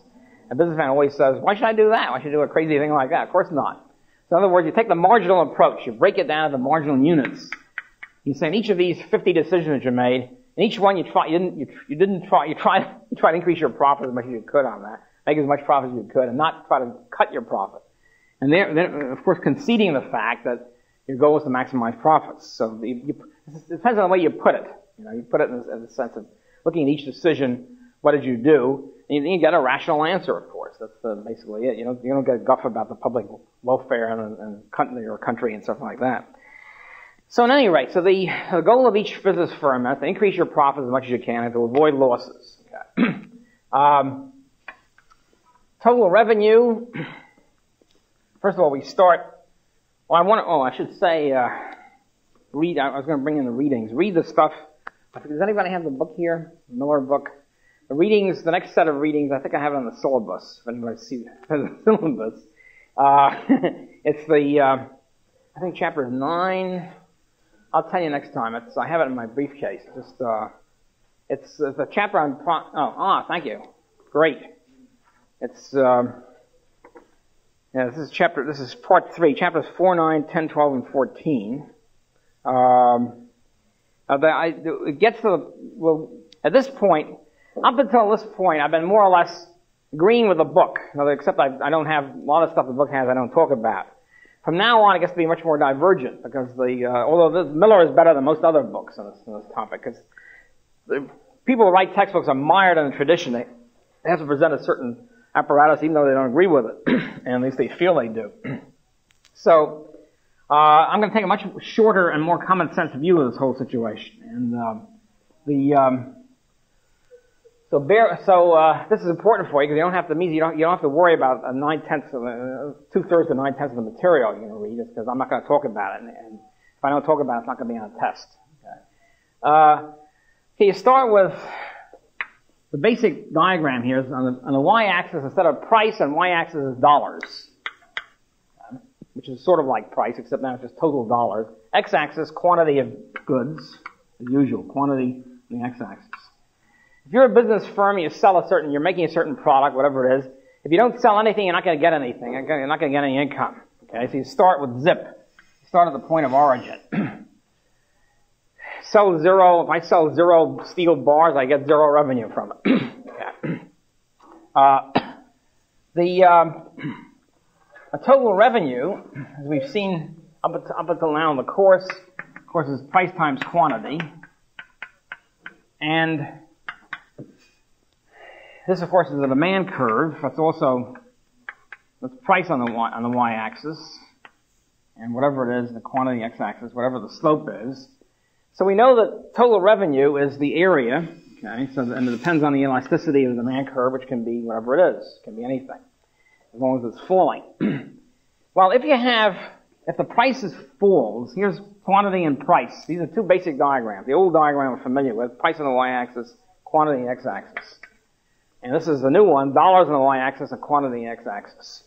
A businessman always says, why should I do that? Why should I do a crazy thing like that? Of course not. So in other words, you take the marginal approach. You break it down to the marginal units. You say, in each of these 50 decisions that you made, in each one you tried to increase your profit as much as you could on that, make as much profit as you could, and not try to cut your profit. And they're of course conceding the fact that your goal is to maximize profits. So it depends on the way you put it. You know, you put it in the sense of looking at each decision, what did you do? And you get a rational answer, of course. That's basically it. You don't get a guff about the public welfare and country or country and stuff like that. So at any rate, so the goal of each business firm is to increase your profits as much as you can and to avoid losses. Okay. Total revenue. First of all, we start. Well, I should say, read. I was going to bring in the readings. Read the stuff. Does anybody have the book here? Miller book. The readings. The next set of readings. I think I have it on the syllabus. If anybody sees the syllabus, it's the I think chapter 9. I'll tell you next time. I have it in my briefcase. Just it's a chapter on thank you. Great. It's yeah, this is part 3, chapters 4, 9, 10, 12, and 14. It gets to the at this point, up until this point, I've been more or less agreeing with the book, except I don't have a lot of stuff the book has I don't talk about. From now on, it gets to be much more divergent because although Miller is better than most other books on this topic, because the people who write textbooks are mired in the tradition. They have to present a certain apparatus even though they don't agree with it, and at least they feel they do. So I'm going to take a much shorter and more common sense view of this whole situation. And this is important for you because you don't have to worry about a 2/3 to 9/10 of the material you're going to read. It's because I'm not going to talk about it, and if I don't talk about it, it's not going to be on a test. Okay. Okay, you start with the basic diagram here is on the y-axis, instead of price, on y-axis is dollars, which is sort of like price, except now it's just total dollars. X-axis, quantity of goods, as usual, quantity on the x-axis. If you're a business firm, you're making a certain product, whatever it is. If you don't sell anything, you're not going to get anything. You're not going to get any income. Okay, so you start with zip. You start at the point of origin. Sell zero. If I sell zero steel bars, I get zero revenue from it. Okay. The total revenue, as we've seen up until now in the course, of course, is price times quantity, and this, of course, is the demand curve. That's price on the y-axis, and whatever it is, the quantity x-axis, whatever the slope is. So we know that total revenue is the area, okay, and it depends on the elasticity of the demand curve, which can be whatever it is. It can be anything, as long as it's falling. Well, if the price falls, here's quantity and price. These are two basic diagrams. The old diagram we're familiar with, price on the y-axis, quantity on the x-axis. And this is the new one, dollars on the y-axis and quantity on the x-axis.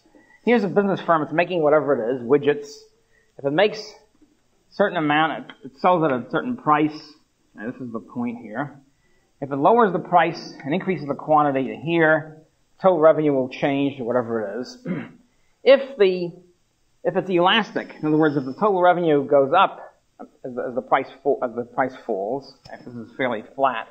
Here's a business firm that's making whatever it is, widgets. If it makes certain amount, it sells at a certain price. Now, this is the point here. If it lowers the price and increases the quantity to here, total revenue will change to whatever it is. If it's elastic, in other words, if the total revenue goes up, as the price falls, if this is fairly flat.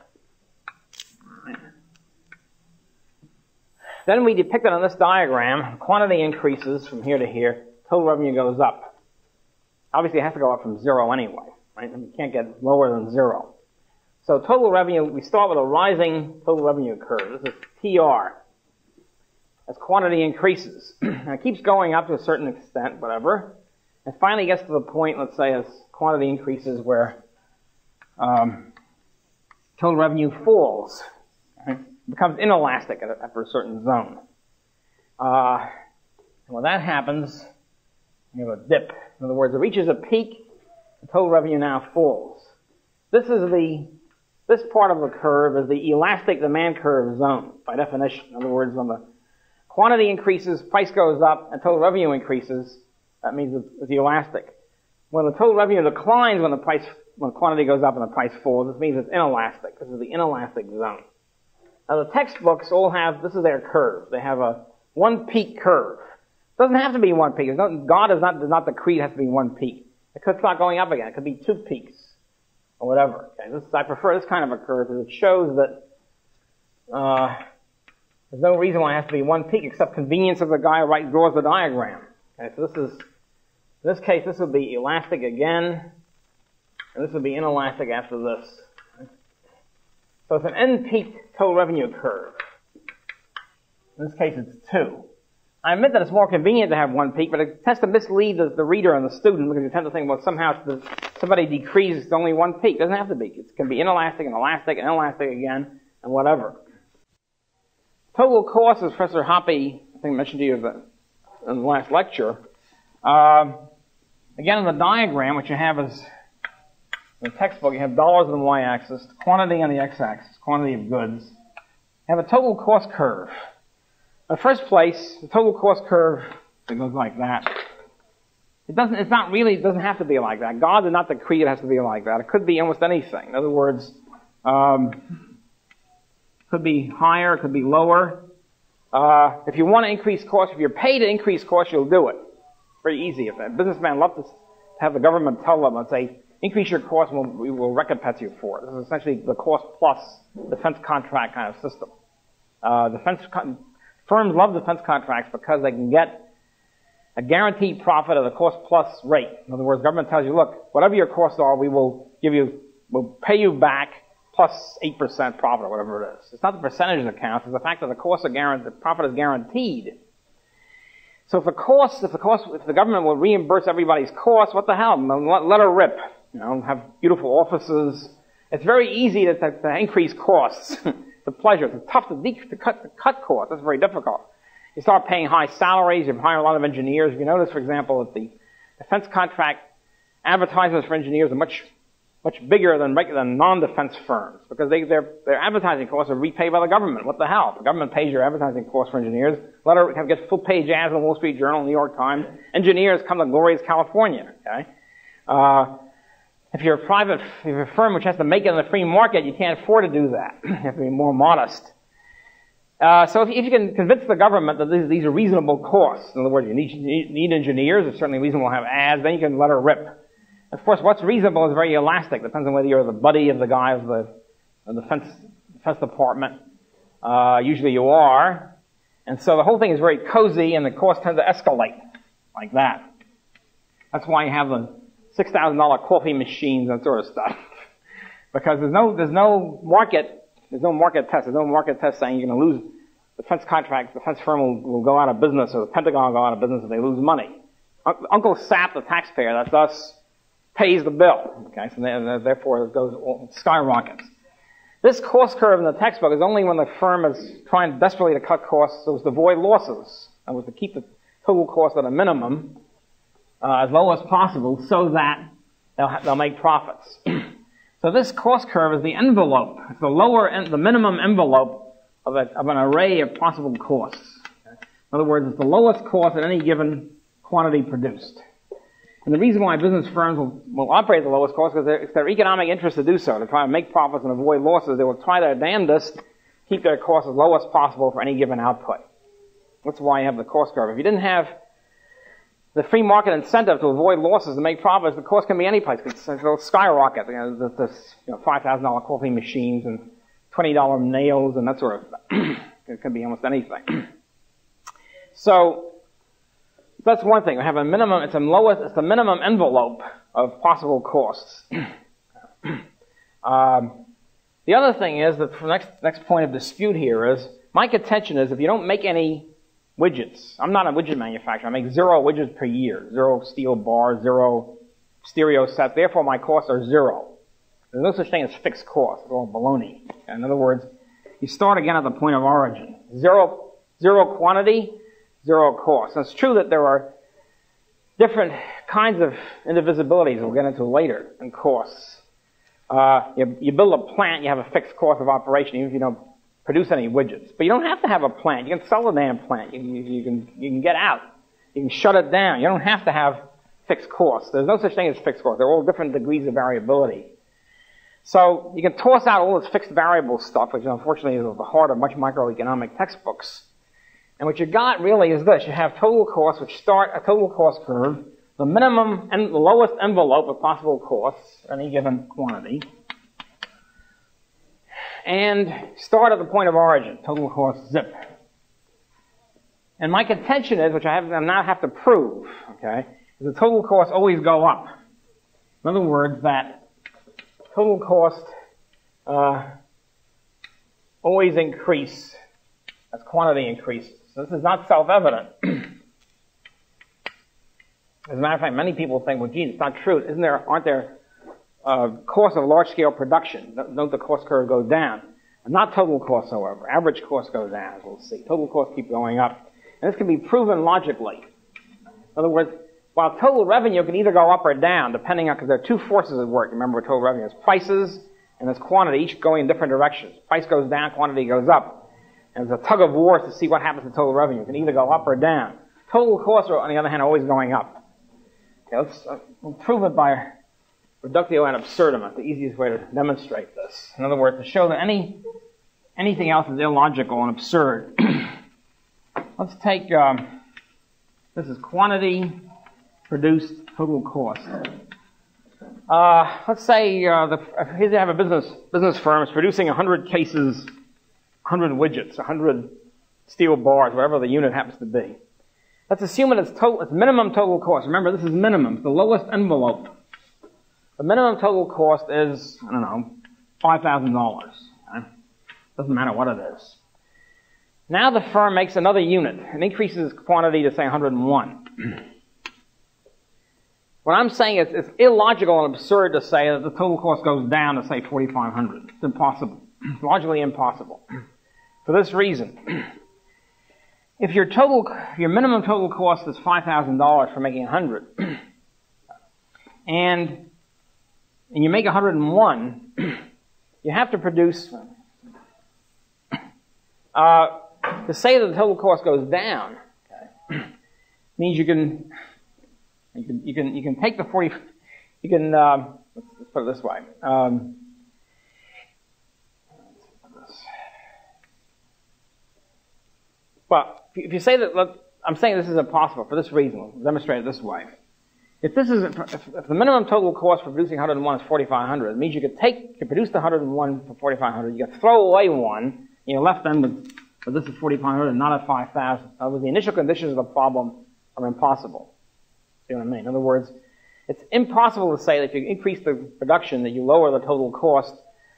Then we depicted on this diagram, quantity increases from here to here, total revenue goes up. Obviously it has to go up from zero anyway, right? You can't get lower than zero. So total revenue, we start with a rising total revenue curve. This is TR. As quantity increases. Now it keeps going up to a certain extent, whatever. It finally gets to the point, let's say, as quantity increases where total revenue falls. Right? Becomes inelastic after a certain zone. And when that happens, you have a dip. In other words, it reaches a peak, the total revenue now falls. This part of the curve is the elastic demand curve zone, by definition. In other words, when the quantity increases, price goes up, and total revenue increases, that means it's elastic. When the total revenue declines when quantity goes up and the price falls, this means it's inelastic. This is the inelastic zone. Now, the textbooks all have, this is their curve. They have a one-peak curve. It doesn't have to be one peak. God does not decree it has to be one peak. It could start going up again. It could be two peaks or whatever. Okay, I prefer this kind of a curve because it shows that there's no reason why it has to be one peak except convenience of the guy who draws the diagram. Okay, so this is, in this case, this would be elastic again, and this would be inelastic after this. So it's an n-peak total revenue curve. In this case, it's two. I admit that it's more convenient to have one peak, but it tends to mislead the reader and the student because you tend to think, well, somehow somebody decreases to only one peak. It doesn't have to be. It can be inelastic and elastic and inelastic again and whatever. Total cost, as Professor Hoppe, I think, mentioned to you in the last lecture. Again, in the diagram, what you have is, in the textbook, you have dollars on the y-axis, quantity on the x-axis, quantity of goods. You have a total cost curve. In the first place, the total cost curve, it goes like that. It doesn't have to be like that. God did not decree it has to be like that. It could be almost anything. In other words, it could be higher, it could be lower. If you want to increase costs, if you're paid to increase costs, you'll do it. Pretty easy. If a businessman loves to have the government tell them, let's say, increase your cost and we will recompense you for it. This is essentially the cost plus defense contract kind of system. Firms love defense contracts because they can get a guaranteed profit at a cost plus rate. In other words, government tells you, look, whatever your costs are, we'll pay you back plus 8% profit or whatever it is. It's not the percentage that counts, it's the fact that the profit is guaranteed. So if the government will reimburse everybody's costs, what the hell? Let her rip. You know, have beautiful offices. It's very easy to increase costs. It's a pleasure. It's tough to cut costs. That's very difficult. You start paying high salaries. You hire a lot of engineers. If you notice, for example, that the defense contract advertisements for engineers are much bigger than non-defense firms because their advertising costs are repaid by the government. What the hell? The government pays your advertising costs for engineers. Let her get full-page ads in the Wall Street Journal, New York Times. Engineers come to glorious California. Okay. If you're a firm which has to make it in the free market, you can't afford to do that. You have to be more modest. So if you can convince the government that these are reasonable costs, in other words, you need engineers, it's certainly reasonable to have ads, then you can let her rip. Of course, what's reasonable is very elastic. Depends on whether you're the buddy of the guy of the defense department. Usually you are. And so the whole thing is very cozy, and the costs tend to escalate like that. That's why you have the $6,000 coffee machines and sort of stuff. Because there's no market test saying you're going to lose defense contracts. The defense firm will go out of business, or the Pentagon will go out of business if they lose money. Uncle Sap, the taxpayer, that's us, pays the bill. Okay, so therefore it skyrockets. This cost curve in the textbook is only when the firm is trying desperately to cut costs so as to avoid losses, and was to keep the total cost at a minimum, as low as possible, so that they'll make profits. So this cost curve is the envelope. It's the minimum envelope of an array of possible costs. Okay? In other words, it's the lowest cost at any given quantity produced. And the reason why business firms will operate at the lowest cost is because it's their economic interest to do so, to try to make profits and avoid losses. They will try their damnedest to keep their costs as low as possible for any given output. That's why you have the cost curve. If you didn't have The free market incentive to avoid losses and make profits, the cost can be any place. It'll skyrocket. You know, $5,000 coffee machines and $20 nails and that sort of thing. It can be almost anything. So that's one thing. We have a minimum. It's the minimum envelope of possible costs. The other thing is that the next point of dispute here is my contention is if you don't make any widgets. I'm not a widget manufacturer. I make 0 widgets per year. 0 steel bars, 0 stereo set. Therefore, my costs are 0. There's no such thing as fixed costs. It's all baloney. In other words, you start again at the point of origin. 0 quantity, 0 cost. And it's true that there are different kinds of indivisibilities that we'll get into later in costs. You build a plant, you have a fixed cost of operation, even if you don't produce any widgets. But you don't have to have a plant. You can sell the damn plant. You can get out. You can shut it down. You don't have to have fixed costs. There's no such thing as fixed costs. They're all different degrees of variability. So you can toss out all this fixed variable stuff, which unfortunately is at the heart of much microeconomic textbooks. And what you got really is this. You have total costs, which start a total cost curve. The minimum and the lowest envelope of possible costs, any given quantity, and start at the point of origin, total cost zip. And my contention is, which I now have to prove, okay, is the total costs always go up. In other words, that total costs always increase as quantity increases. So this is not self-evident. As a matter of fact, many people think, well, geez, it's not true. Aren't there costs of large-scale production? Don't the cost curve go down? Not total costs, however. Average costs go down, as we'll see. Total costs keep going up. And this can be proven logically. In other words, while total revenue can either go up or down, depending on, because there are two forces at work, remember, with total revenue. There's prices and there's quantity, each going in different directions. Price goes down, quantity goes up. And there's a tug-of-war to see what happens to total revenue. It can either go up or down. Total costs are, on the other hand, always going up. Okay, we'll prove it by reductio ad absurdum. It's the easiest way to demonstrate this. In other words, to show that anything else is illogical and absurd. Let's take, this is quantity produced total cost. Let's say here you have a business firm is producing 100 cases, 100 widgets, 100 steel bars, whatever the unit happens to be. Let's assume that it's minimum total cost. Remember, this is minimum, the lowest envelope. The minimum total cost is, I don't know, $5,000. Okay? Doesn't matter what it is. Now the firm makes another unit and increases its quantity to, say, 101. What I'm saying is it's illogical and absurd to say that the total cost goes down to, say, 4,500. It's impossible. It's logically impossible. For this reason. If your minimum total cost is $5,000 for making 100, and you make 101, you have to produce, to say that the total cost goes down, okay, means you can take the 40, you can, let's put it this way. Well, if you say that, I'm saying this is impossible for this reason. We'll demonstrate it this way. If the minimum total cost for producing 101 is 4,500, it means you produce the 101 for 4,500. You can throw away one, and you're left then with, well, this is 4,500 and not at 5,000. The initial conditions of the problem are impossible. See what I mean? In other words, it's impossible to say that if you increase the production that you lower the total cost,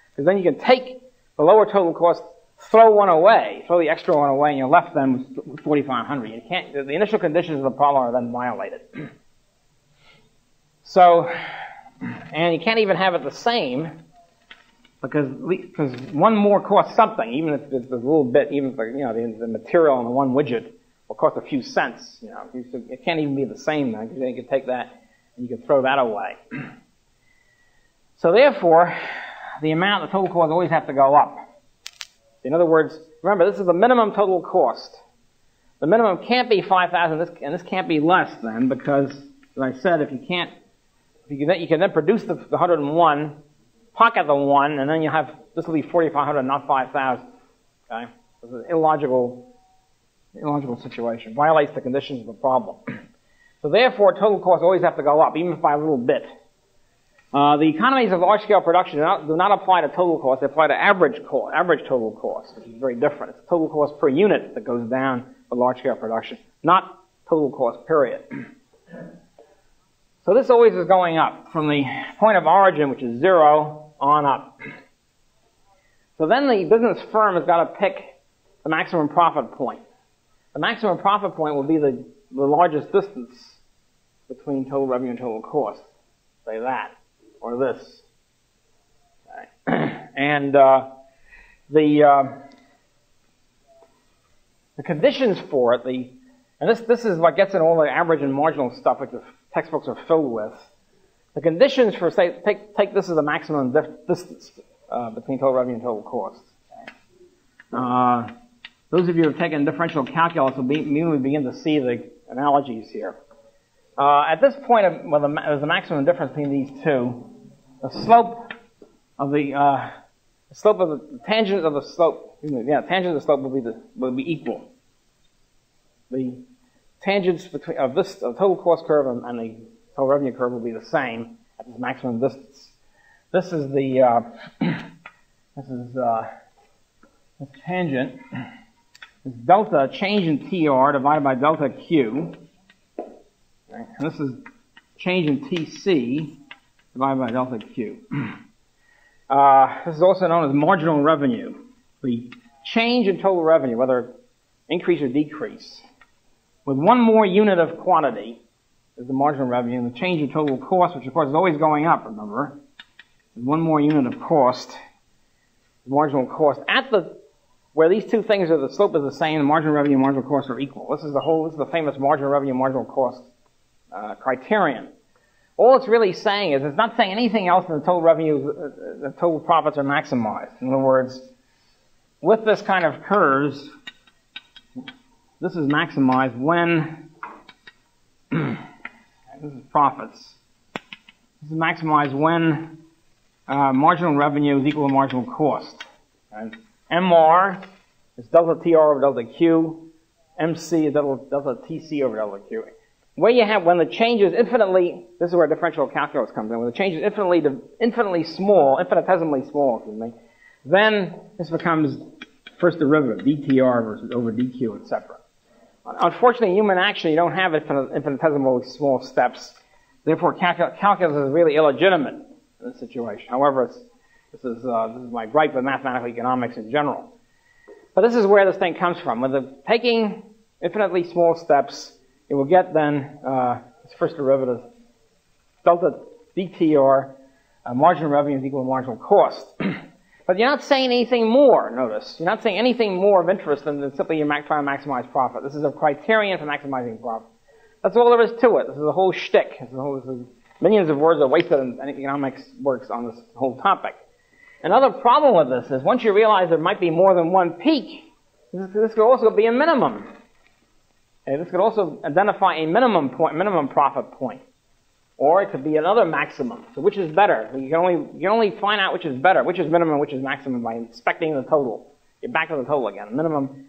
because then you can take the lower total cost, throw one away, throw the extra one away, and you're left then with 4,500. You can't, the initial conditions of the problem are then violated. So, and you can't even have it the same, because one more costs something, even if it's a little bit, even for, you know, the material on the one widget will cost a few cents, you know. It can't even be the same then, because then you can take that and you can throw that away. So therefore, the total costs always have to go up. In other words, remember, this is the minimum total cost. The minimum can't be 5,000, and this can't be less then, because, as I said, you can then produce the 101, pocket the one, and then you have, this will be 4,500, not 5,000. Okay? This is an illogical situation. Violates the conditions of the problem. So therefore, total costs always have to go up, even by a little bit. The economies of large-scale production do not apply to total cost. They apply to average total cost, which is very different. It's total cost per unit that goes down for large-scale production, not total cost, period. So this always is going up from the point of origin, which is zero, on up. So then the business firm has got to pick the maximum profit point. The maximum profit point will be the largest distance between total revenue and total cost. Say that, or this. Okay. And the conditions for it, and this is what gets in all the average and marginal stuff that the textbooks are filled with. The conditions for, say, take this as the maximum distance between total revenue and total cost. Okay. Those of you who have taken differential calculus will immediately begin to see the analogies here. At this point, there's the maximum difference between these two. The tangent of the slope will be equal. The tangents of total cost curve and the total revenue curve will be the same at this maximum distance. This is the this tangent is delta change in TR divided by delta Q. Right? And this is change in TC divided by delta Q. This is also known as marginal revenue. The change in total revenue, whether increase or decrease, with one more unit of quantity is the marginal revenue, and the change in total cost, which of course is always going up, remember, with one more unit of cost, the marginal cost at the where these two things are, the slope is the same, the marginal revenue and marginal cost are equal. This is the famous marginal revenue and marginal cost criterion. All it's really saying is, it's not saying anything else than the total revenue, the total profits are maximized. In other words, with this kind of curves, this is maximized when, this is profits, this is maximized when marginal revenue is equal to marginal cost. Right? MR is delta TR over delta Q, MC is delta TC over delta Q. Where you have, when the change is infinitely, this is where differential calculus comes in, when the change is infinitesimally small, then this becomes first derivative, DTR over DQ, etc. Unfortunately, in human action, you don't have infinitesimally small steps. Therefore, calculus is really illegitimate in this situation. However, this is my gripe with mathematical economics in general. But this is where this thing comes from. With the taking infinitely small steps, it will get then its first derivative, delta DTR, marginal revenue is equal to marginal cost. But you're not saying anything more, notice. You're not saying anything more of interest than simply you're trying to maximize profit. This is a criterion for maximizing profit. That's all there is to it. This is a whole shtick. Millions of words are wasted in economics works on this whole topic. Another problem with this is once you realize there might be more than one peak, this could also be a minimum. And this could also identify a minimum point, minimum profit point. Or it could be another maximum. So which is better? You can only find out which is better, which is minimum, which is maximum, by inspecting the total. You're back to the total again. Minimum.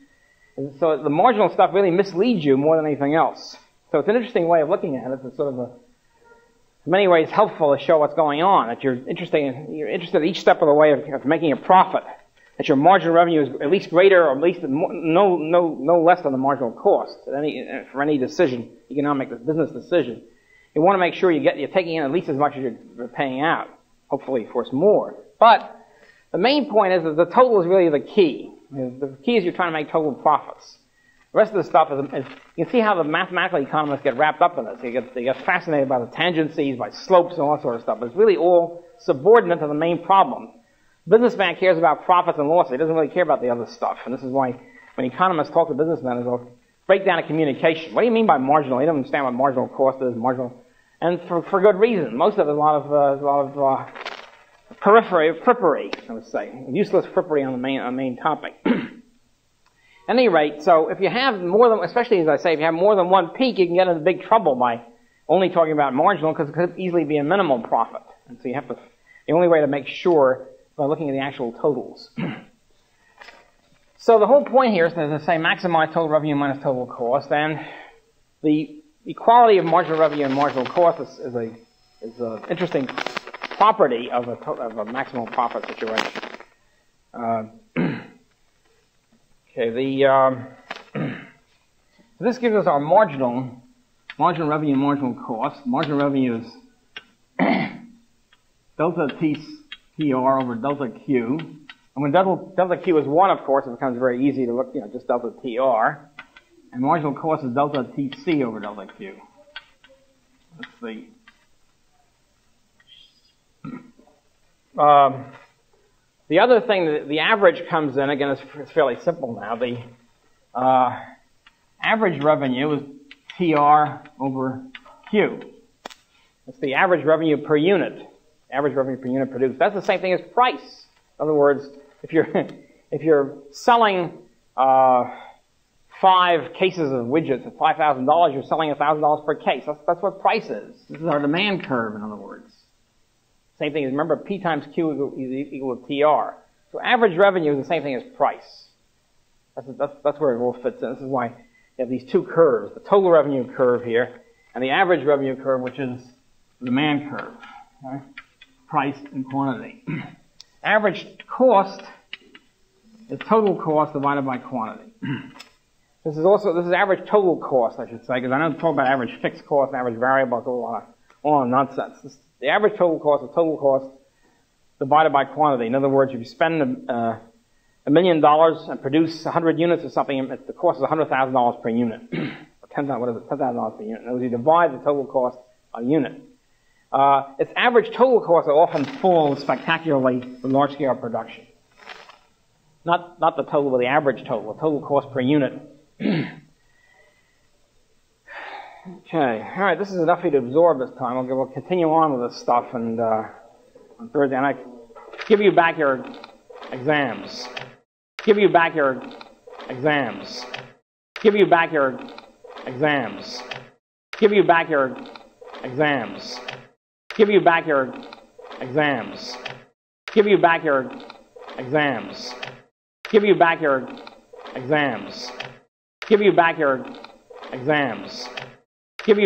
So the marginal stuff really misleads you more than anything else. So it's an interesting way of looking at it. It's sort of a, in many ways, helpful to show what's going on. That you're interested each step of the way of making a profit. That your marginal revenue is at least greater, or at least no less than the marginal cost for any decision, economic business decision. You want to make sure you're taking in at least as much as you're paying out. Hopefully, of course, more. But the main point is that the total is really the key. The key is you're trying to make total profits. The rest of the stuff is you can see how the mathematical economists get wrapped up in this. They get fascinated by the tangencies, by slopes, and all that sort of stuff. But it's really all subordinate to the main problem. The businessman cares about profits and losses. He doesn't really care about the other stuff. And this is why when economists talk to businessmen, they'll break down a communication. What do you mean by marginal? They don't understand what marginal cost is, marginal. And for good reason. Most of it is a lot of frippery, I would say. Useless frippery on the main topic. At any rate, so if you have more than, especially as I say, if you have more than one peak, you can get into big trouble by only talking about marginal, because it could easily be a minimal profit. And so you have to, the only way to make sure is by looking at the actual totals. So the whole point here is to say maximize total revenue minus total cost, and the Equality of marginal revenue and marginal cost is an interesting property of a maximum profit situation. Okay, this gives us our marginal revenue and marginal cost. Marginal revenue is delta TR over delta Q. And when delta Q is 1, of course, it becomes very easy to look, you know, just delta TR. And marginal cost is delta TC over delta Q. Let's see. The other thing, that the average comes in, again, it's fairly simple now. The average revenue is TR over Q. It's the average revenue per unit. Average revenue per unit produced. That's the same thing as price. In other words, if you're selling 5 cases of widgets at $5,000, you're selling $1,000 per case. That's what price is. This is our demand curve, in other words. Same thing as, remember, P times Q is equal to TR. So average revenue is the same thing as price. That's where it all fits in. This is why you have these two curves, the total revenue curve here and the average revenue curve, which is the demand curve, okay? Price and quantity. Average cost is total cost divided by quantity. This is average total cost, I should say, because I don't talk about average fixed cost and average variable. It's all a lot of nonsense. The average total cost is total cost divided by quantity. In other words, if you spend $1 million and produce 100 units or something, the cost is $100,000 per unit. Or $10,000 per unit. In other words, you divide the total cost by unit. Its average total costs often fall spectacularly with large-scale production. Not the total, but the average total, the total cost per unit. Okay, all right, this is enough for you to absorb this time. We'll continue on with this stuff and, on Thursday, and I give you back your exams. Give you back your exams. Give you back your exams. Give you back your exams. Give you back your exams. Give you back your exams. Give you back your exams. Give you back your exams.